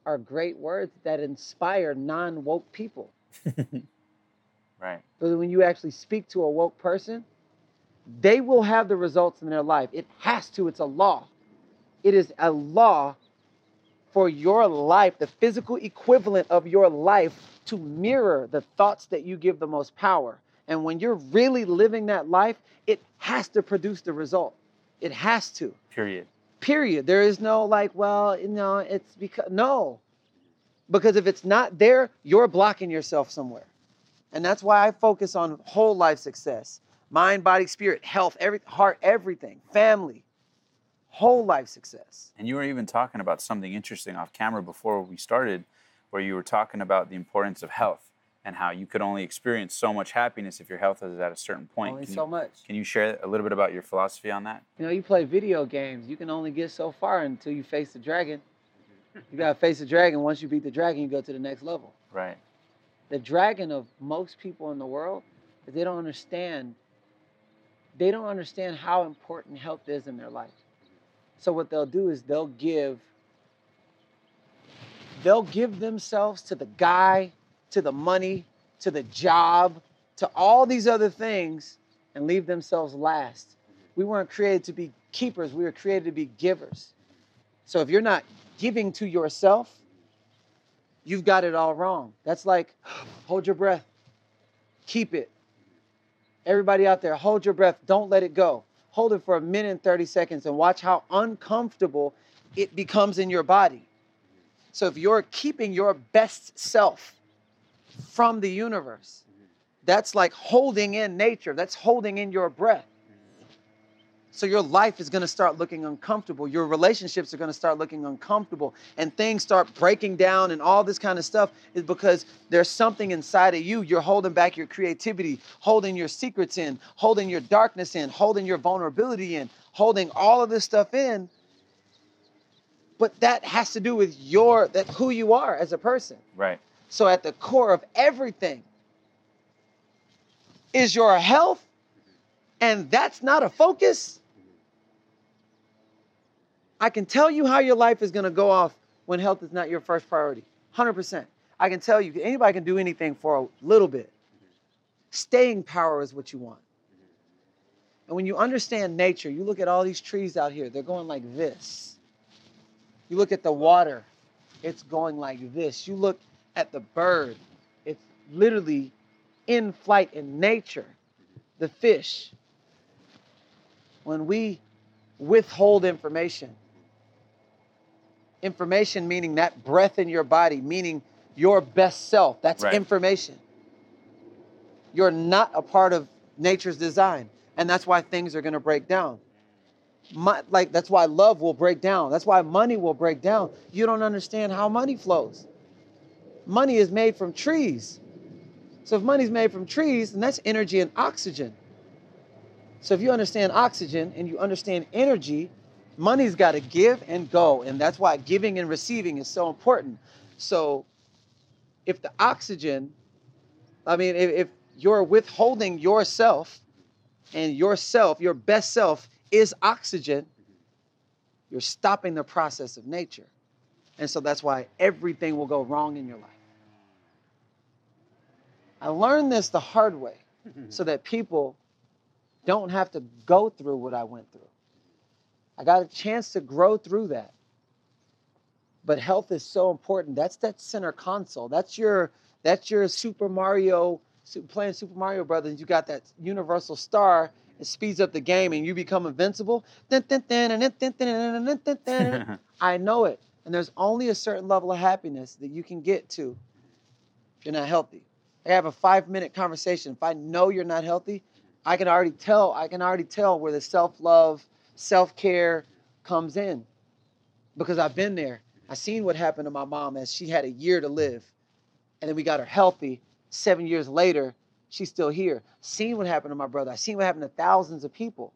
are great words that inspire non-woke people. Right. But when you actually speak to a woke person, they will have the results in their life. It has to. It's a law. It is a law for your life, the physical equivalent of your life, to mirror the thoughts that you give the most power. And when you're really living that life, it has to produce the result. It has to. Period. Period. There is no like, well, you know, it's because, no. Because if it's not there, you're blocking yourself somewhere. And that's why I focus on whole life success. Mind, body, spirit, health, every, heart, everything, family. Whole life success. And you were even talking about something interesting off camera before we started, where you were talking about the importance of health and how you could only experience so much happiness if your health is at a certain point. Only can so you, much. Can you share a little bit about your philosophy on that? You know, you play video games. You can only get so far until you face the dragon. You got to face the dragon. Once you beat the dragon, you go to the next level. Right. The dragon of most people in the world is they don't understand. They don't understand how important health is in their life. So what they'll do is they'll give, they'll give themselves to the guy, to the money, to the job, to all these other things, and leave themselves last. We weren't created to be keepers. We were created to be givers. So if you're not giving to yourself, you've got it all wrong. That's like, hold your breath, keep it. Everybody out there, hold your breath, don't let it go. Hold it for a minute and thirty seconds and watch how uncomfortable it becomes in your body. So if you're keeping your best self from the universe, that's like holding in nature. That's holding in your breath. So your life is going to start looking uncomfortable. Your relationships are going to start looking uncomfortable. And things start breaking down and all this kind of stuff is because there's something inside of you. You're holding back your creativity, holding your secrets in, holding your darkness in, holding your vulnerability in, holding all of this stuff in. But that has to do with your, that who you are as a person. Right. So at the core of everything is your health. And that's not a focus. I can tell you how your life is going to go off when health is not your first priority. one hundred percent. I can tell you, anybody can do anything for a little bit. Staying power is what you want. And when you understand nature, you look at all these trees out here, they're going like this. You look at the water, it's going like this. You look at the bird, it's literally in flight in nature. The fish. When we withhold information, information meaning that breath in your body, meaning your best self, that's right. Information. You're not a part of nature's design. And that's why things are going to break down. My, like, that's why love will break down. That's why money will break down. You don't understand how money flows. Money is made from trees. So if money's made from trees, then that's energy and oxygen. So if you understand oxygen and you understand energy, money's got to give and go. And that's why giving and receiving is so important. So if the oxygen, I mean, if, if you're withholding yourself, and yourself, your best self, is oxygen, you're stopping the process of nature. And so that's why everything will go wrong in your life. I learned this the hard way so that people don't have to go through what I went through. I got a chance to grow through that. But health is so important. That's that center console. That's your, that's your Super Mario, playing Super Mario Brothers. You got that universal star. It speeds up the game and you become invincible. I know it. And there's only a certain level of happiness that you can get to if you're not healthy. I have a five-minute conversation. If I know you're not healthy, I can already tell. I can already tell where the self-love, self-care comes in, because I've been there. I seen what happened to my mom as she had a year to live, and then we got her healthy. Seven years later, she's still here. Seen what happened to my brother. I seen what happened to thousands of people,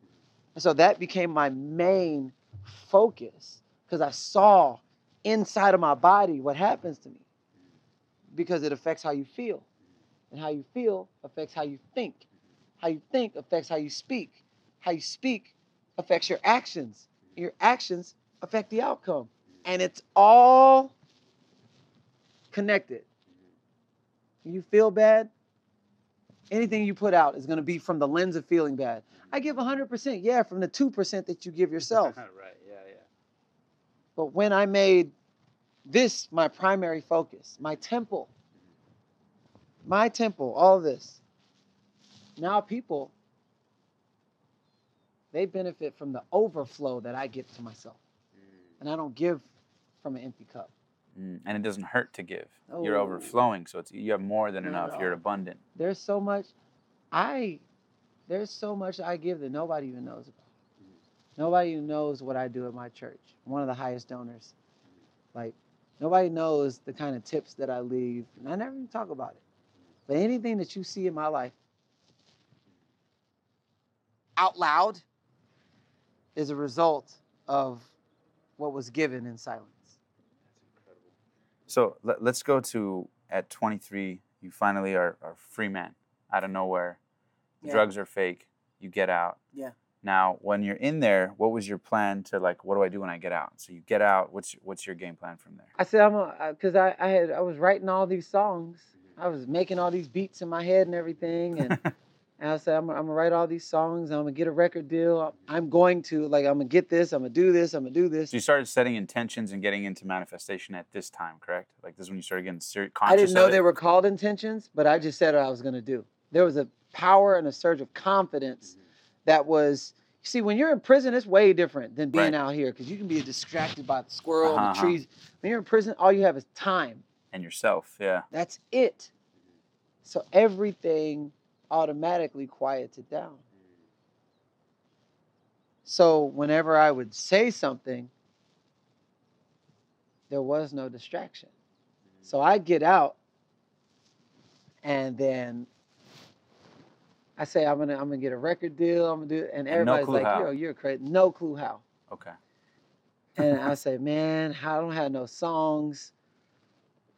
and so that became my main focus, because I saw inside of my body what happens to me, because it affects how you feel. And how you feel affects how you think. How you think affects how you speak. How you speak affects your actions. And your actions affect the outcome. And it's all connected. You feel bad? Anything you put out is going to be from the lens of feeling bad. I give one hundred percent, yeah, from the two percent that you give yourself. Right, yeah, yeah. But when I made this my primary focus, my temple, my temple, all this. Now people, they benefit from the overflow that I give to myself. Mm. And I don't give from an empty cup. Mm. And it doesn't hurt to give. Oh. You're overflowing, so it's, you have more than no, enough. No. You're abundant. There's so much I, there's so much I give that nobody even knows about. Mm. Nobody even knows what I do at my church. I'm one of the highest donors. Like, nobody knows the kind of tips that I leave. And I never even talk about it. But anything that you see in my life out loud is a result of what was given in silence. That's incredible. So let, let's go to, at twenty-three, you finally are a free man out of nowhere. Yeah. Drugs are fake. You get out. Yeah. Now, when you're in there, what was your plan to, like, what do I do when I get out? So you get out. What's what's your game plan from there? I said, I'm because I, I had I was writing all these songs. I was making all these beats in my head and everything. And, and I said, I'm, I'm going to write all these songs. I'm going to get a record deal. I'm going to, like, I'm going to get this. I'm going to do this. I'm going to do this. So you started setting intentions and getting into manifestation at this time, correct? Like, this is when you started getting serious, conscious. I didn't know they were called intentions, but I just said what I was going to do. There was a power and a surge of confidence mm-hmm. that was, you see, when you're in prison, it's way different than being right. out here, because you can be distracted by the squirrel, uh-huh, the trees. When you're in prison, all you have is time. And yourself, yeah. That's it. So everything automatically quieted down. So whenever I would say something, there was no distraction. So I get out, and then I say, I'm gonna, I'm gonna get a record deal. I'm gonna do, and everybody's and no like, yo, you're crazy. No clue how. Okay. And I say, man, I don't have no songs.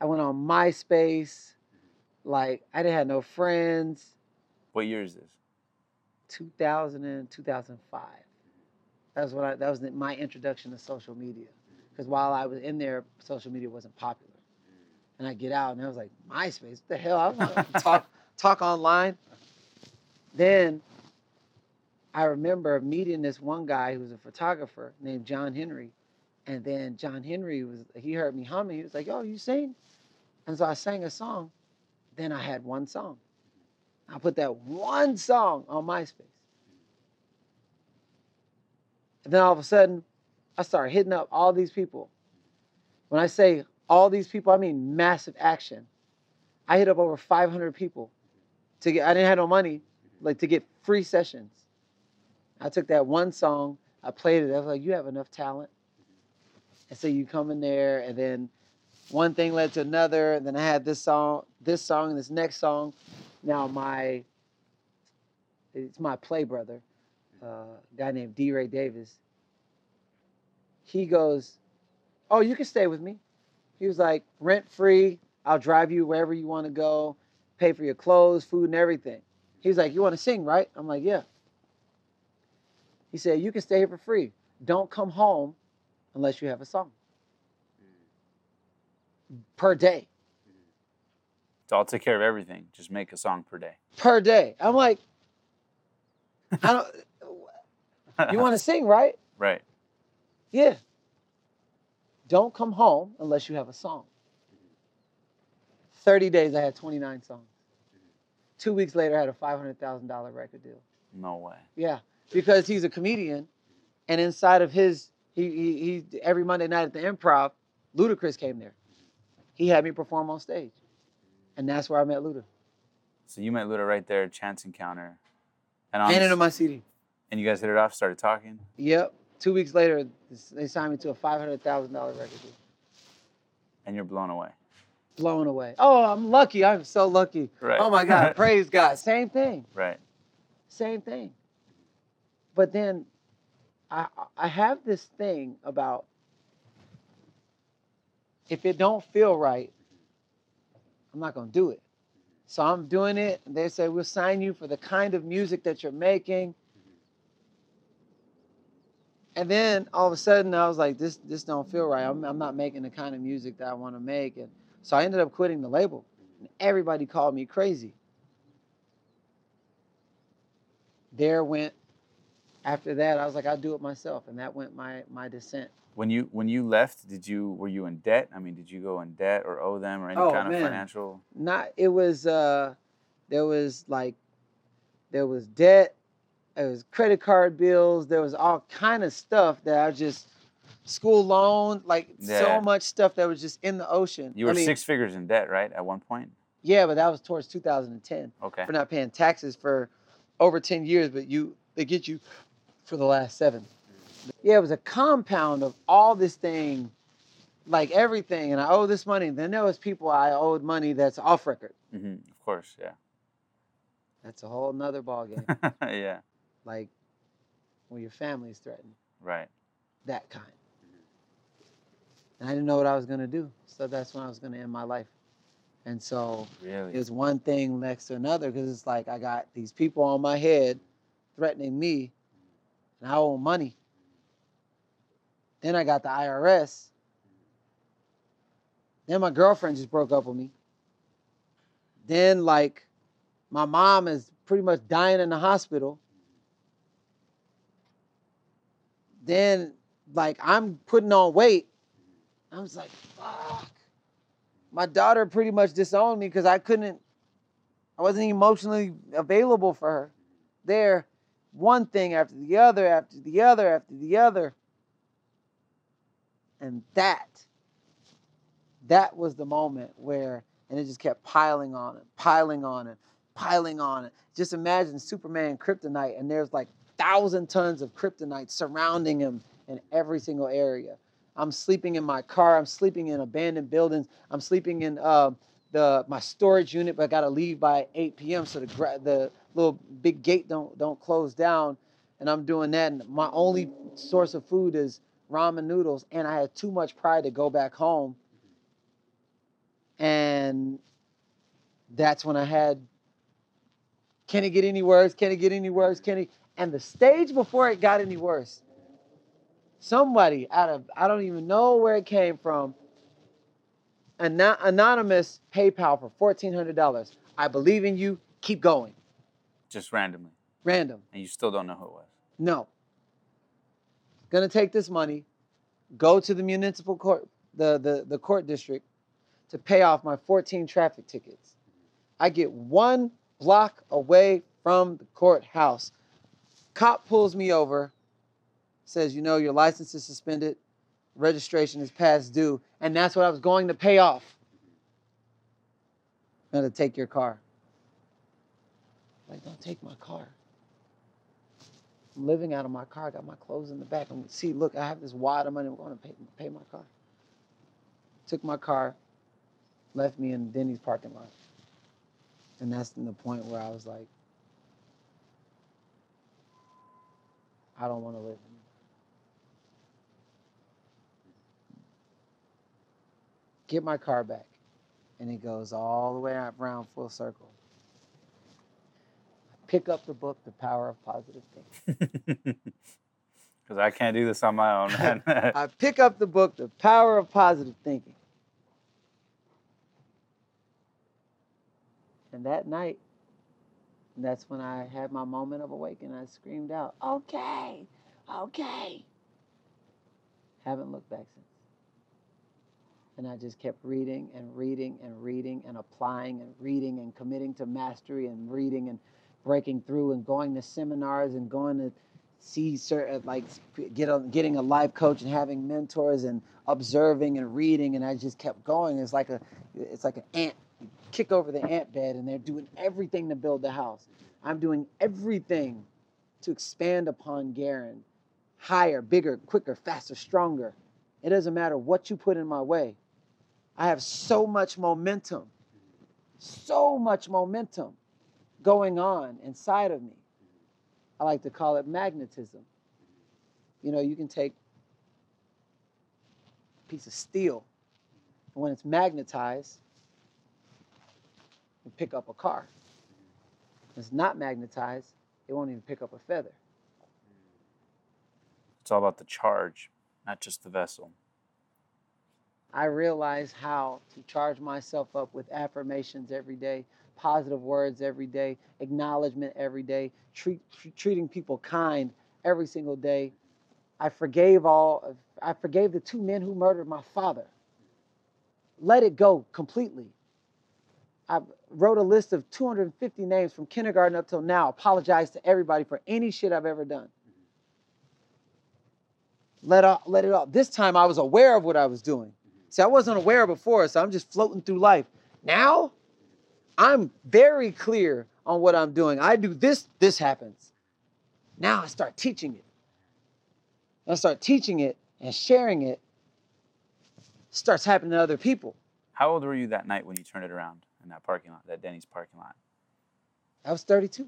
I went on MySpace. Like, I didn't have no friends. What year is this? two thousand and two thousand five. That was what I, that was my introduction to social media. Because while I was in there, social media wasn't popular. And I get out, and I was like, MySpace, what the hell? I don't know. talk, talk online. Then I remember meeting this one guy who was a photographer named John Henry. And then John Henry, was he heard me humming. He was like, yo, you sing? And so I sang a song. Then I had one song. I put that one song on MySpace. And then all of a sudden, I started hitting up all these people. When I say all these people, I mean massive action. I hit up over five hundred people. To get, I didn't have no money, like to get free sessions. I took that one song, I played it. I was like, you have enough talent. And so you come in there, and then one thing led to another. And then I had this song, this song, and this next song. Now my, it's my play brother, uh, a guy named D. Ray Davis. He goes, oh, you can stay with me. He was like, rent free. I'll drive you wherever you want to go, pay for your clothes, food, and everything. He was like, you want to sing, right? I'm like, yeah. He said, you can stay here for free. Don't come home unless you have a song. Per day. So I'll take care of everything. Just make a song per day. Per day. I'm like, I don't, you want to sing, right? Right. Yeah. Don't come home unless you have a song. thirty days, I had twenty-nine songs. Two weeks later, I had a five hundred thousand dollars record deal. No way. Yeah, because he's a comedian, and inside of his, he, he, he every Monday night at the Improv, Ludacris came there. He had me perform on stage, and that's where I met Luda. So you met Luda right there, chance encounter. And on into my C D. And you guys hit it off, started talking? Yep. Two weeks later, they signed me to a five hundred thousand dollars record deal. And you're blown away. Blown away. Oh, I'm lucky. I'm so lucky. Right. Oh, my God. Praise God. Same thing. Right. Same thing. But then I I have this thing about if it don't feel right, I'm not going to do it. So I'm doing it. And they say, we'll sign you for the kind of music that you're making. And then all of a sudden I was like, this this don't feel right. I'm, I'm not making the kind of music that I want to make. And so I ended up quitting the label. And everybody called me crazy. There went, after that, I was like, I'll do it myself. And that went my my descent. When you when you left, did you were you in debt? I mean, did you go in debt or owe them or any oh, kind man. of financial? Not, it was, uh, there was like, there was debt. It was credit card bills. There was all kind of stuff that I just, school loans, like yeah. so much stuff that was just in the ocean. You were I mean, six figures in debt, right, at one point? Yeah, but that was towards two thousand ten. Okay. For not paying taxes for over ten years, but you they get you for the last seven. Yeah, it was a compound of all this thing, like everything, and I owe this money. Then there was people I owed money that's off record. Mm-hmm. Of course, yeah. That's a whole nother ballgame. Yeah. Like when your family is threatened. Right. That kind. And I didn't know what I was going to do. So that's when I was going to end my life. And so really? It was one thing next to another because it's like I got these people on my head threatening me and I owe money. Then I got the I R S. Then my girlfriend just broke up with me. Then like my mom is pretty much dying in the hospital. Then, like, I'm putting on weight. I was like, fuck. My daughter pretty much disowned me because I couldn't, I wasn't emotionally available for her. There, one thing after the other, after the other, after the other. And that, that was the moment where, and it just kept piling on and piling on and piling on. Just imagine Superman kryptonite and there's like, thousand tons of kryptonite surrounding him in every single area. I'm sleeping in my car. I'm sleeping in abandoned buildings. I'm sleeping in uh, the my storage unit, but I gotta leave by eight p.m. so the the little big gate don't don't close down. And I'm doing that. And my only source of food is ramen noodles. And I had too much pride to go back home. And that's when I had. Can it get any worse? Can it get any worse? Can it? And the stage before it got any worse, somebody out of, I don't even know where it came from, an anonymous PayPal for fourteen hundred dollars. I believe in you. Keep going. Just randomly. Random. And you still don't know who it was. No. Gonna take this money, go to the municipal court, the, the, the court district, to pay off my fourteen traffic tickets. I get one block away from the courthouse. Cop pulls me over, says, you know, your license is suspended, registration is past due, and that's what I was going to pay off. I'm gonna take your car. Like, don't take my car. I'm living out of my car, I got my clothes in the back. I'm see, look, I have this wad of money, I'm gonna pay, pay my car. Took my car, left me in Denny's parking lot. And that's the point where I was like, I don't want to live anymore. Get my car back. And it goes all the way around full circle. I pick up the book, The Power of Positive Thinking. Because I can't do this on my own, man. I pick up the book, The Power of Positive Thinking. And that night, that's when I had my moment of awakening. I screamed out, okay, okay. Haven't looked back since. And I just kept reading and reading and reading and applying and reading and committing to mastery and reading and breaking through and going to seminars and going to see certain, like get on, getting a life coach and having mentors and observing and reading. And I just kept going. It's like a, it's like an ant. You kick over the ant bed and they're doing everything to build the house. I'm doing everything to expand upon Garrain. Higher, bigger, quicker, faster, stronger. It doesn't matter what you put in my way. I have so much momentum, so much momentum going on inside of me. I like to call it magnetism. You know, you can take a piece of steel, and when it's magnetized, and pick up a car. It's not magnetized, it won't even pick up a feather. It's all about the charge, not just the vessel. I realize how to charge myself up with affirmations every day, positive words every day, acknowledgement every day, treat, treat, treating people kind every single day. I forgave all, I forgave the two men who murdered my father. Let it go completely. I wrote a list of two hundred fifty names from kindergarten up till now. Apologize to everybody for any shit I've ever done. Let, off, let it off. This time I was aware of what I was doing. See, I wasn't aware before, so I'm just floating through life. Now, I'm very clear on what I'm doing. I do this, this happens. Now I start teaching it. I start teaching it and sharing it. It starts happening to other people. How old were you that night when you turned it around? In that parking lot, that Denny's parking lot. I was thirty-two.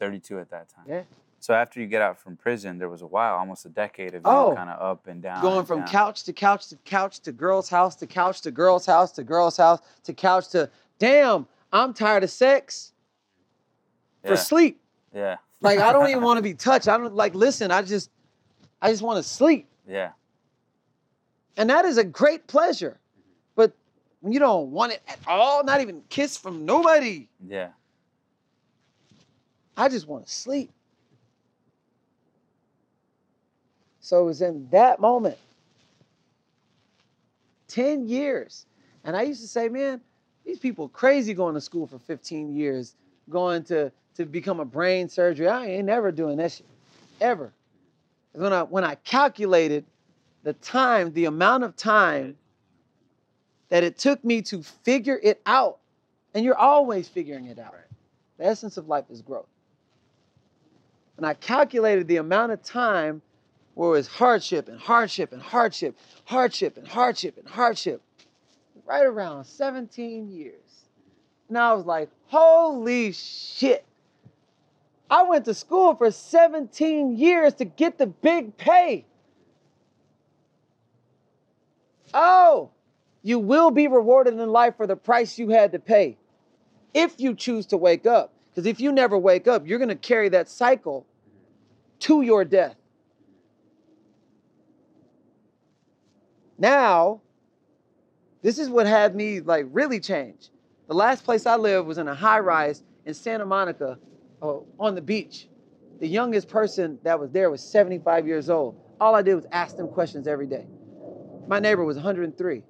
thirty-two at that time. Yeah. So after you get out from prison, there was a while, almost a decade of you oh, kind of up and down. Going from down. couch to couch to couch to girl's house to couch to girl's house to girl's house to couch to, damn, I'm tired of sex yeah. for sleep. Yeah. Like, I don't even want to be touched. I don't, like, listen, I just, I just want to sleep. Yeah. And that is a great pleasure. When you don't want it at all, not even kiss from nobody. Yeah. I just want to sleep. So it was in that moment, ten years. And I used to say, man, these people crazy going to school for fifteen years, going to, to become a brain surgeon. I ain't never doing that shit, ever. When I, when I calculated the time, the amount of time that it took me to figure it out. And you're always figuring it out. Right. The essence of life is growth. And I calculated the amount of time where it was hardship and hardship and hardship, hardship and hardship and hardship, right around seventeen years. And I was like, holy shit. I went to school for seventeen years to get the big pay. Oh. You will be rewarded in life for the price you had to pay if you choose to wake up. Because if you never wake up, you're going to carry that cycle to your death. Now, This is what had me like really change. The last place I lived was in a high rise in Santa Monica uh, on the beach. The youngest person that was there was seventy-five years old. All I did was ask them questions every day. My neighbor was one hundred three.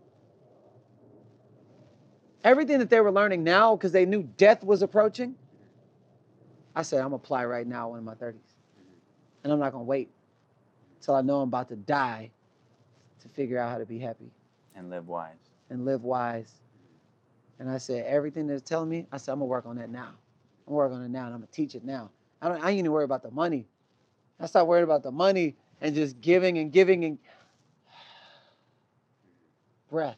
Everything that they were learning now, because they knew death was approaching, I said, I'm gonna apply right now in my thirties. And I'm not gonna wait till I know I'm about to die to figure out how to be happy. And live wise. And live wise. And I said, everything they're telling me, I said, I'm gonna work on that now. I'm working on it now and I'm gonna teach it now. I don't, I ain't even worried about the money. I stopped worrying about the money and just giving and giving and breath,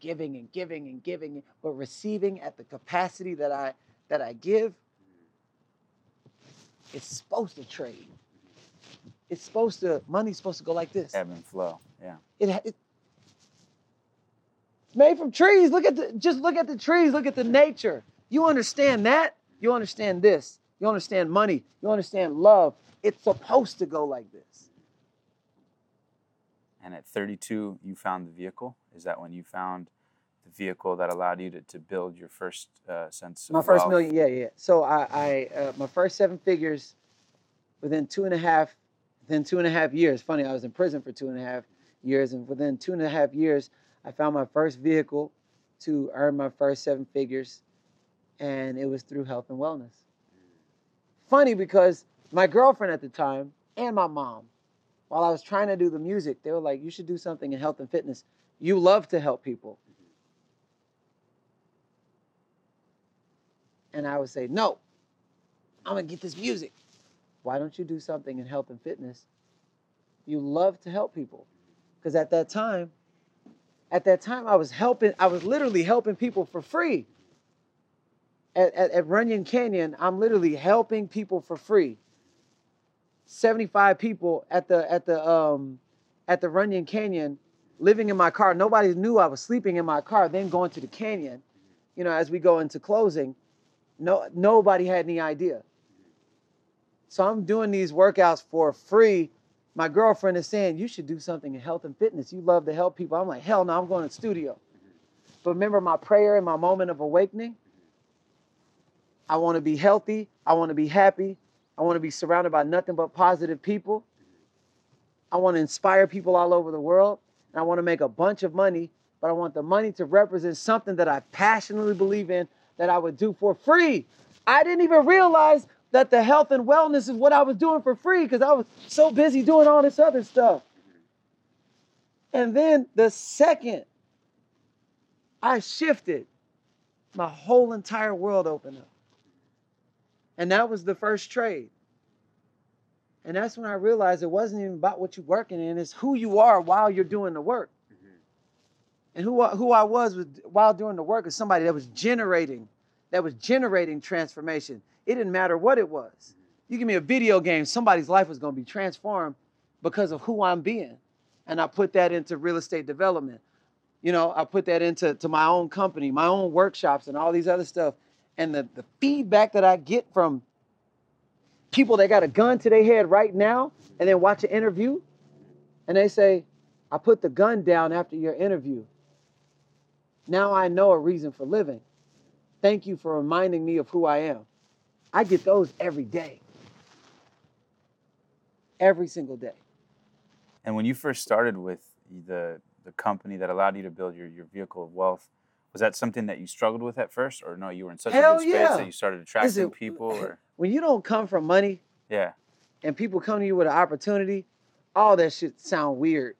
giving and giving and giving, but receiving at the capacity that I, that I give, it's supposed to trade. It's supposed to, money's supposed to go like this. Ebb and flow, yeah. It, it, it's made from trees. Look at the, just look at the trees, look at the nature. You understand that, you understand this. You understand money, you understand love. It's supposed to go like this. And at thirty-two, you found the vehicle? Is that when you found the vehicle that allowed you to, to build your first uh, sense of My first wealth? million, yeah, yeah. So I, I uh, my first seven figures within two and a half, within two and a half years. Funny, I was in prison for two and a half years, and within two and a half years, I found my first vehicle to earn my first seven figures, and it was through health and wellness. Funny because my girlfriend at the time and my mom, while I was trying to do the music, they were like, you should do something in health and fitness. You love to help people. And I would say, no, I'm gonna get this music. Why don't you do something in health and fitness? You love to help people. Because at that time, at that time I was helping, I was literally helping people for free. At, at, at Runyon Canyon, I'm literally helping people for free. seventy-five people at the at the um, at the Runyon Canyon, living in my car. Nobody knew I was sleeping in my car. Then going to the canyon, you know, as we go into closing, no nobody had any idea. So I'm doing these workouts for free. My girlfriend is saying you should do something in health and fitness. You love to help people. I'm like, hell no, I'm going to the studio. But remember my prayer and my moment of awakening. I want to be healthy. I want to be happy. I want to be surrounded by nothing but positive people. I want to inspire people all over the world. And I want to make a bunch of money, but I want the money to represent something that I passionately believe in that I would do for free. I didn't even realize that the health and wellness is what I was doing for free because I was so busy doing all this other stuff. And then the second I shifted, my whole entire world opened up. And that was the first trade. And that's when I realized it wasn't even about what you're working in, it's who you are while you're doing the work. Mm-hmm. And who, who I was, was while doing the work is somebody that was generating, that was generating transformation. It didn't matter what it was. Mm-hmm. You give me a video game, somebody's life was gonna be transformed because of who I'm being. And I put that into real estate development. You know, I put that into to my own company, my own workshops and all these other stuff. And the, the feedback that I get from people that got a gun to their head right now and then watch an interview and they say, I put the gun down after your interview. Now I know a reason for living. Thank you for reminding me of who I am. I get those every day. Every single day. And when you first started with the, the company that allowed you to build your, your vehicle of wealth, was that something that you struggled with at first? Or no, you were in such Hell a good space yeah. that you started attracting it, people? Or... When you don't come from money yeah, and people come to you with an opportunity, all that shit sound weird.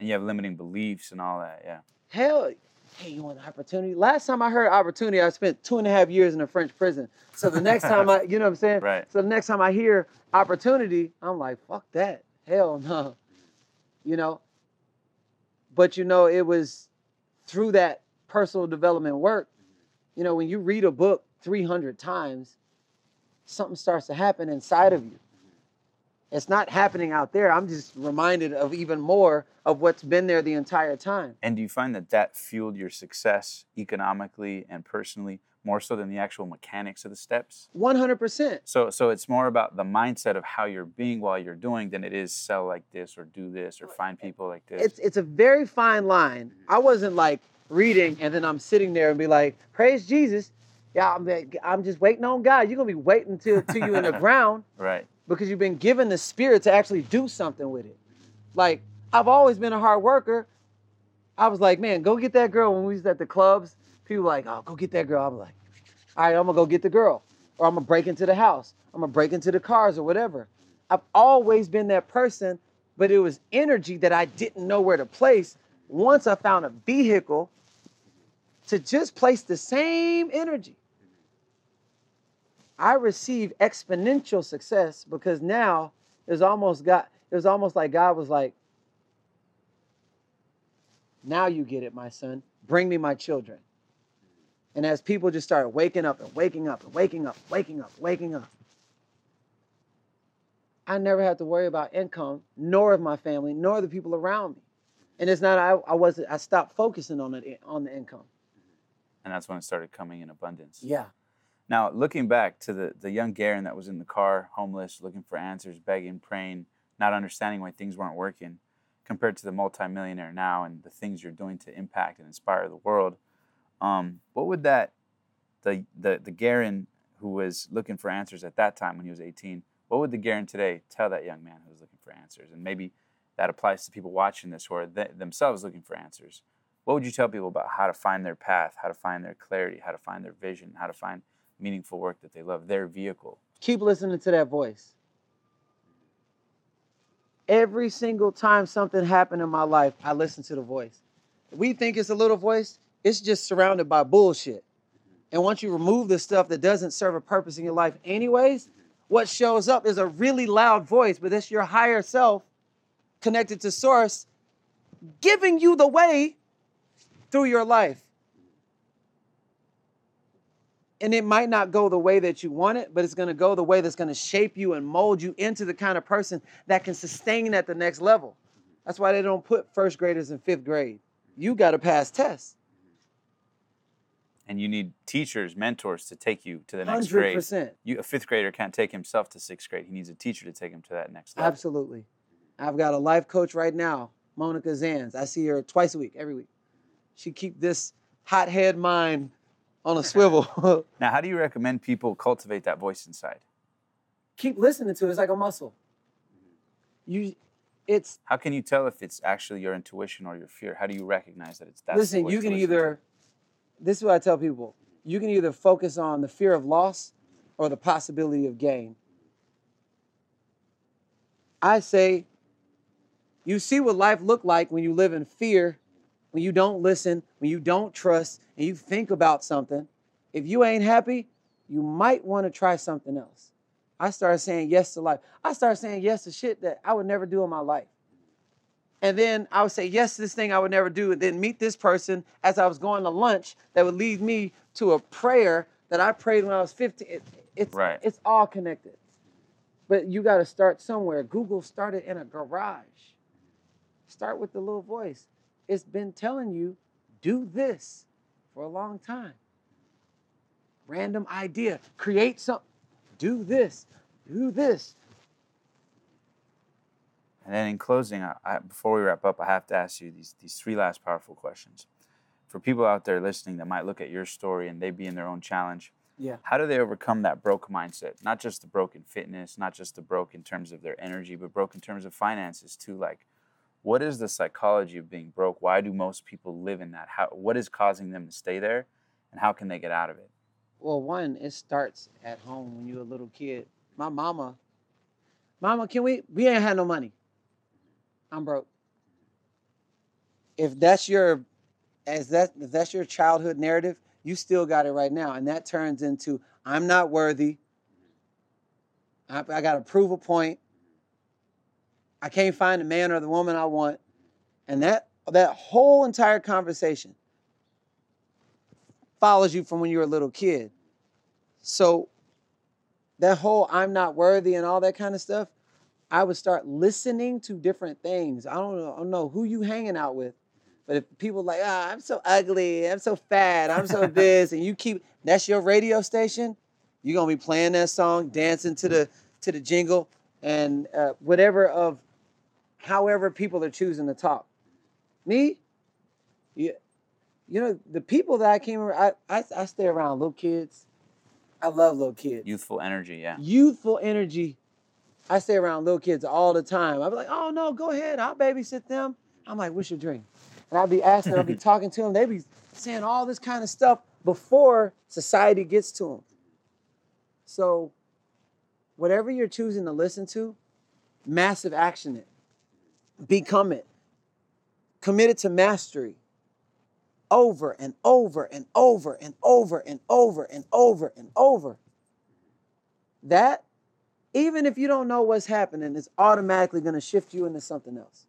And you have limiting beliefs and all that, yeah. Hell, hey, you want an opportunity? Last time I heard opportunity, I spent two and a half years in a French prison. So the next time I, you know what I'm saying? Right. So the next time I hear opportunity, I'm like, fuck that. Hell no. You know? But you know, it was through that personal development work, you know, when you read a book three hundred times, something starts to happen inside of you. It's not happening out there. I'm just reminded of even more of what's been there the entire time. And do you find that that fueled your success economically and personally more so than the actual mechanics of the steps? one hundred percent. So, so it's more about the mindset of how you're being while you're doing than it is sell like this or do this or find people like this. It's, it's a very fine line. I wasn't like reading, and then I'm sitting there and be like, praise Jesus. Yeah, I'm like, I'm just waiting on God. You're going to be waiting till, till you're in the ground. Right. Because you've been given the spirit to actually do something with it. Like, I've always been a hard worker. I was like, man, go get that girl. When we was at the clubs, people were like, oh, go get that girl. I'm like, all right, I'm going to go get the girl. Or I'm going to break into the house. I'm going to break into the cars or whatever. I've always been that person, but it was energy that I didn't know where to place. Once I found a vehicle to just place the same energy, I received exponential success, because now it was almost got, it was almost like God was like, now you get it, my son. Bring me my children. And as people just started waking up and waking up and waking up, waking up, waking up, I never had to worry about income, nor of my family, nor the people around me. And it's not, I, I wasn't, I stopped focusing on it, on the income. And that's when it started coming in abundance. Yeah. Now, looking back to the, the young Garrain that was in the car, homeless, looking for answers, begging, praying, not understanding why things weren't working, compared to the multimillionaire now and the things you're doing to impact and inspire the world, um, what would that, the, the, the Garrain who was looking for answers at that time when he was eighteen, what would the Garrain today tell that young man who's looking for answers? And maybe that applies to people watching this who are th- themselves looking for answers. What would you tell people about how to find their path, how to find their clarity, how to find their vision, how to find meaningful work that they love, their vehicle? Keep listening to that voice. Every single time something happened in my life, I listened to the voice. We think it's a little voice. It's just surrounded by bullshit. And once you remove the stuff that doesn't serve a purpose in your life anyways, what shows up is a really loud voice, but that's your higher self connected to source, giving you the way through your life. And it might not go the way that you want it, but it's going to go the way that's going to shape you and mold you into the kind of person that can sustain at the next level. That's why they don't put first graders in fifth grade. You got to pass tests. And you need teachers, mentors to take you to the next grade. one hundred percent. You, a fifth grader can't take himself to sixth grade. He needs a teacher to take him to that next level. Absolutely. I've got a life coach right now, Monica Zanz. I see her twice a week, every week. She keep this hothead mind on a swivel. Now, how do you recommend people cultivate that voice inside? Keep listening to it. It's like a muscle. You, it's. How can you tell if it's actually your intuition or your fear? How do you recognize that it's that? Listen, you can either. To? This is what I tell people. You can either focus on the fear of loss or the possibility of gain. I say, you see what life looked like when you live in fear, when you don't listen, when you don't trust, and you think about something. If you ain't happy, you might want to try something else. I started saying yes to life. I started saying yes to shit that I would never do in my life. And then I would say yes to this thing I would never do, and then meet this person as I was going to lunch that would lead me to a prayer that I prayed when I was fifteen. It, it's, right. It's all connected. But you got to start somewhere. Google started in a garage. Start with the little voice. It's been telling you, do this for a long time. Random idea. Create something. Do this. Do this. And then in closing, I, I, before we wrap up, I have to ask you these these three last powerful questions. For people out there listening that might look at your story and they be in their own challenge, yeah. How do they overcome that broke mindset? Not just the broke in fitness, not just the broke in terms of their energy, but broke in terms of finances too. Like, what is the psychology of being broke? Why do most people live in that? How, what is causing them to stay there? And how can they get out of it? Well, one, it starts at home when you're a little kid. My mama, mama, can we, we ain't had no money. I'm broke. If that's your, as that if that's your childhood narrative, you still got it right now, and that turns into I'm not worthy. I, I got to prove a point. I can't find the man or the woman I want, and that that whole entire conversation follows you from when you were a little kid. So that whole I'm not worthy and all that kind of stuff. I would start listening to different things. I don't know, I don't know who you hanging out with, but if people are like, ah, oh, I'm so ugly, I'm so fat, I'm so this, and you keep, that's your radio station, you're gonna be playing that song, dancing to the to the jingle, and uh, whatever of, however people are choosing to talk. Me, yeah, you know, the people that I came around, I, I, I stay around little kids. I love little kids. Youthful energy, yeah. Youthful energy. I stay around little kids all the time. I'll be like, oh, no, go ahead. I'll babysit them. I'm like, what's your dream? And I'll be asking, I'll be talking to them. They be saying all this kind of stuff before society gets to them. So whatever you're choosing to listen to, massive action it. Become it. Committed to mastery. Over and over and over and over and over and over and over. That, even if you don't know what's happening, it's automatically going to shift you into something else.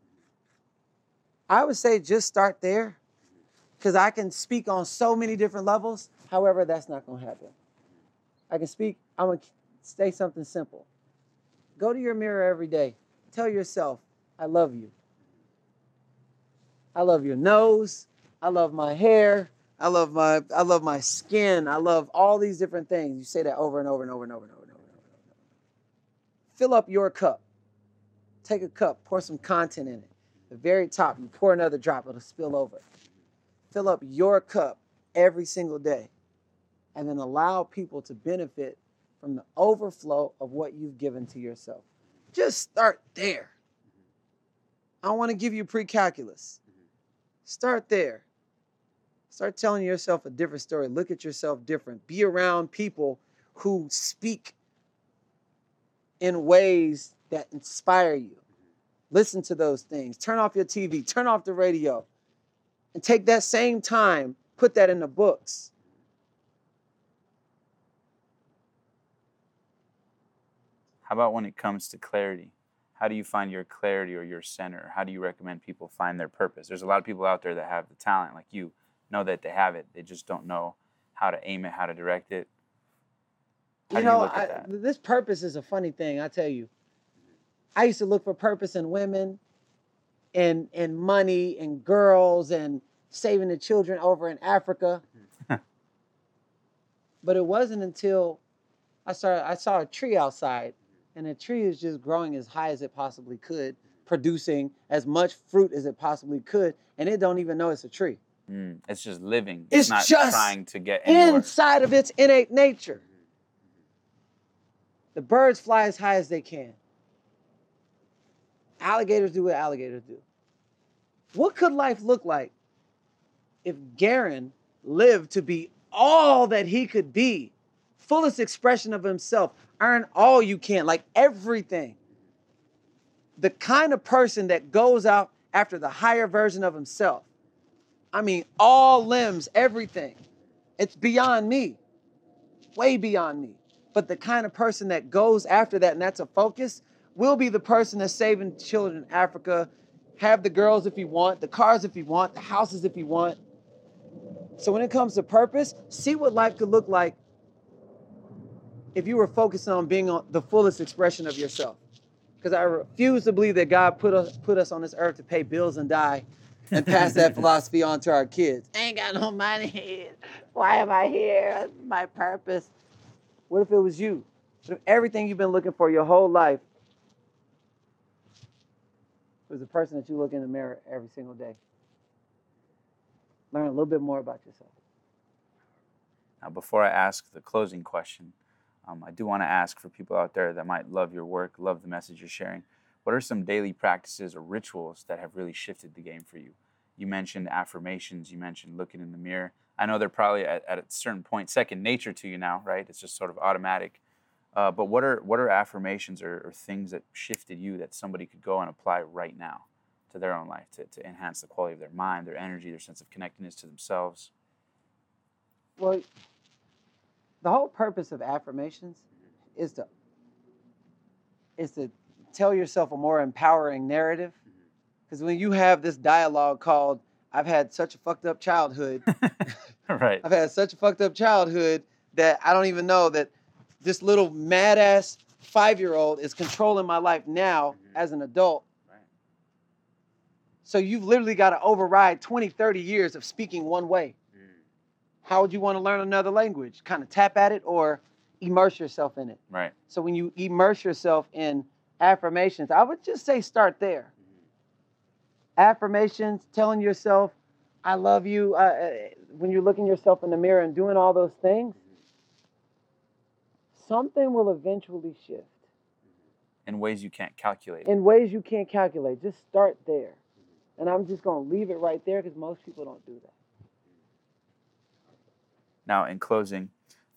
I would say just start there, because I can speak on so many different levels. However, that's not going to happen. I can speak, I'm going to say something simple. Go to your mirror every day. Tell yourself, I love you. I love your nose. I love my hair. I love my I love my skin. I love all these different things. You say that over and over and over and over and over and over and over. Fill up your cup. Take a cup, pour some content in it. The very top, you pour another drop, it'll spill over. Fill up your cup every single day, and then allow people to benefit from the overflow of what you've given to yourself. Just start there. I want to give you pre-calculus. Start there. Start telling yourself a different story. Look at yourself different. Be around people who speak in ways that inspire you. Listen to those things. Turn off your T V. Turn off the radio. And take that same time, put that in the books. How about when it comes to clarity? How do you find your clarity or your center? How do you recommend people find their purpose? There's a lot of people out there that have the talent, like you. Know that they have it. They just don't know how to aim it, how to direct it. How you know, do you look at I, that? This purpose is a funny thing, I tell you. I used to look for purpose in women and and money and girls and saving the children over in Africa. But it wasn't until I started I saw a tree outside, and the tree is just growing as high as it possibly could, producing as much fruit as it possibly could, and it don't even know it's a tree. Mm, it's just living. It's, it's not just trying to get anywhere. Inside of its innate nature. The birds fly as high as they can. Alligators do what alligators do. What could life look like if Garrain lived to be all that he could be? Fullest expression of himself. Earn all you can, like everything. The kind of person that goes out after the higher version of himself. I mean, all limbs, everything. It's beyond me, way beyond me. But the kind of person that goes after that, and that's a focus, will be the person that's saving children in Africa, have the girls if you want, the cars if you want, the houses if you want. So when it comes to purpose, see what life could look like if you were focusing on being on the fullest expression of yourself. Because I refuse to believe that God put us, put us on this earth to pay bills and die. And pass that philosophy on to our kids. I ain't got no money. Why am I here? That's my purpose. What if it was you? What if everything you've been looking for your whole life was the person that you look in the mirror every single day? Learn a little bit more about yourself. Now, before I ask the closing question, um, I do want to ask for people out there that might love your work, love the message you're sharing. What are some daily practices or rituals that have really shifted the game for you? You mentioned affirmations. You mentioned looking in the mirror. I know they're probably at, at a certain point second nature to you now, right? It's just sort of automatic. Uh, but what are what are affirmations or, or things that shifted you that somebody could go and apply right now to their own life to, to enhance the quality of their mind, their energy, their sense of connectedness to themselves? Well, the whole purpose of affirmations is to is to tell yourself a more empowering narrative. Because when you have this dialogue called, I've had such a fucked up childhood. Right. I've had such a fucked up childhood that I don't even know that this little mad ass five-year-old is controlling my life now mm-hmm. as an adult. Right. So you've literally got to override twenty, thirty years of speaking one way. Mm. How would you want to learn another language? Kind of tap at it or immerse yourself in it. Right. So when you immerse yourself in affirmations, I would just say start there. Affirmations, telling yourself I love you, uh, when you're looking yourself in the mirror and doing all those things, something will eventually shift. In ways you can't calculate. In ways you can't calculate. Just start there. And I'm just going to leave it right there because most people don't do that. Now, in closing,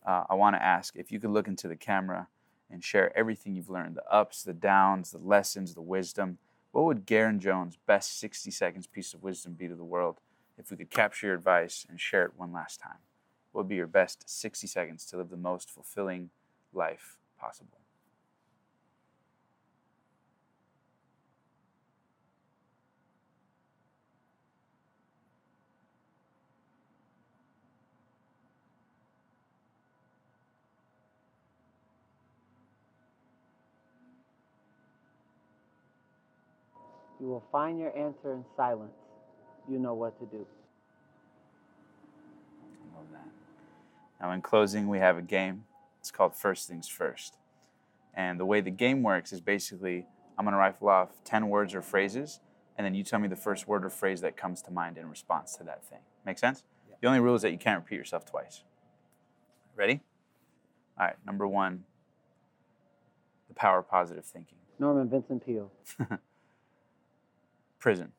uh, I want to ask if you could look into the camera and share everything you've learned, the ups, the downs, the lessons, the wisdom. What would Garrain Jones' best sixty seconds piece of wisdom be to the world if we could capture your advice and share it one last time? What would be your best sixty seconds to live the most fulfilling life possible? You will find your answer in silence. You know what to do. I love that. Now, in closing, we have a game. It's called First Things First. And the way the game works is basically, I'm going to rifle off ten words or phrases, and then you tell me the first word or phrase that comes to mind in response to that thing. Make sense? Yeah. The only rule is that you can't repeat yourself twice. Ready? All right, number one, The Power of Positive Thinking. Norman Vincent Peale. Prison.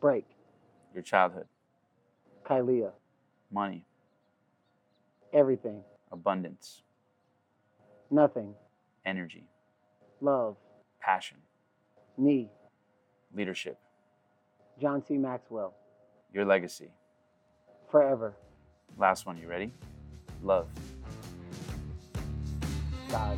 Break. Your childhood. Kailia. Money. Everything. Abundance. Nothing. Energy. Love. Passion. Me. Leadership. John C. Maxwell. Your legacy. Forever. Last one, you ready? Love. God.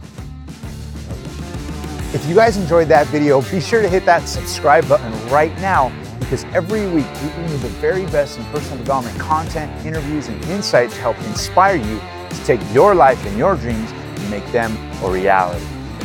If you guys enjoyed that video, be sure to hit that subscribe button right now, because every week we bring you the very best in personal development content, interviews, and insights to help inspire you to take your life and your dreams and make them a reality.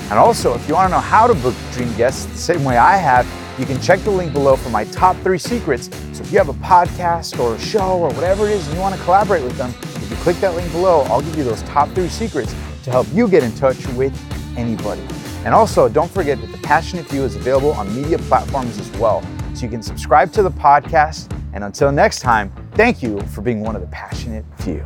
And also, if you want to know how to book dream guests the same way I have, you can check the link below for my top three secrets. So if you have a podcast or a show or whatever it is and you want to collaborate with them, if you click that link below, I'll give you those top three secrets to help you get in touch with anybody. And also, don't forget that The Passionate Few is available on media platforms as well, so you can subscribe to the podcast. And until next time, thank you for being one of the Passionate Few.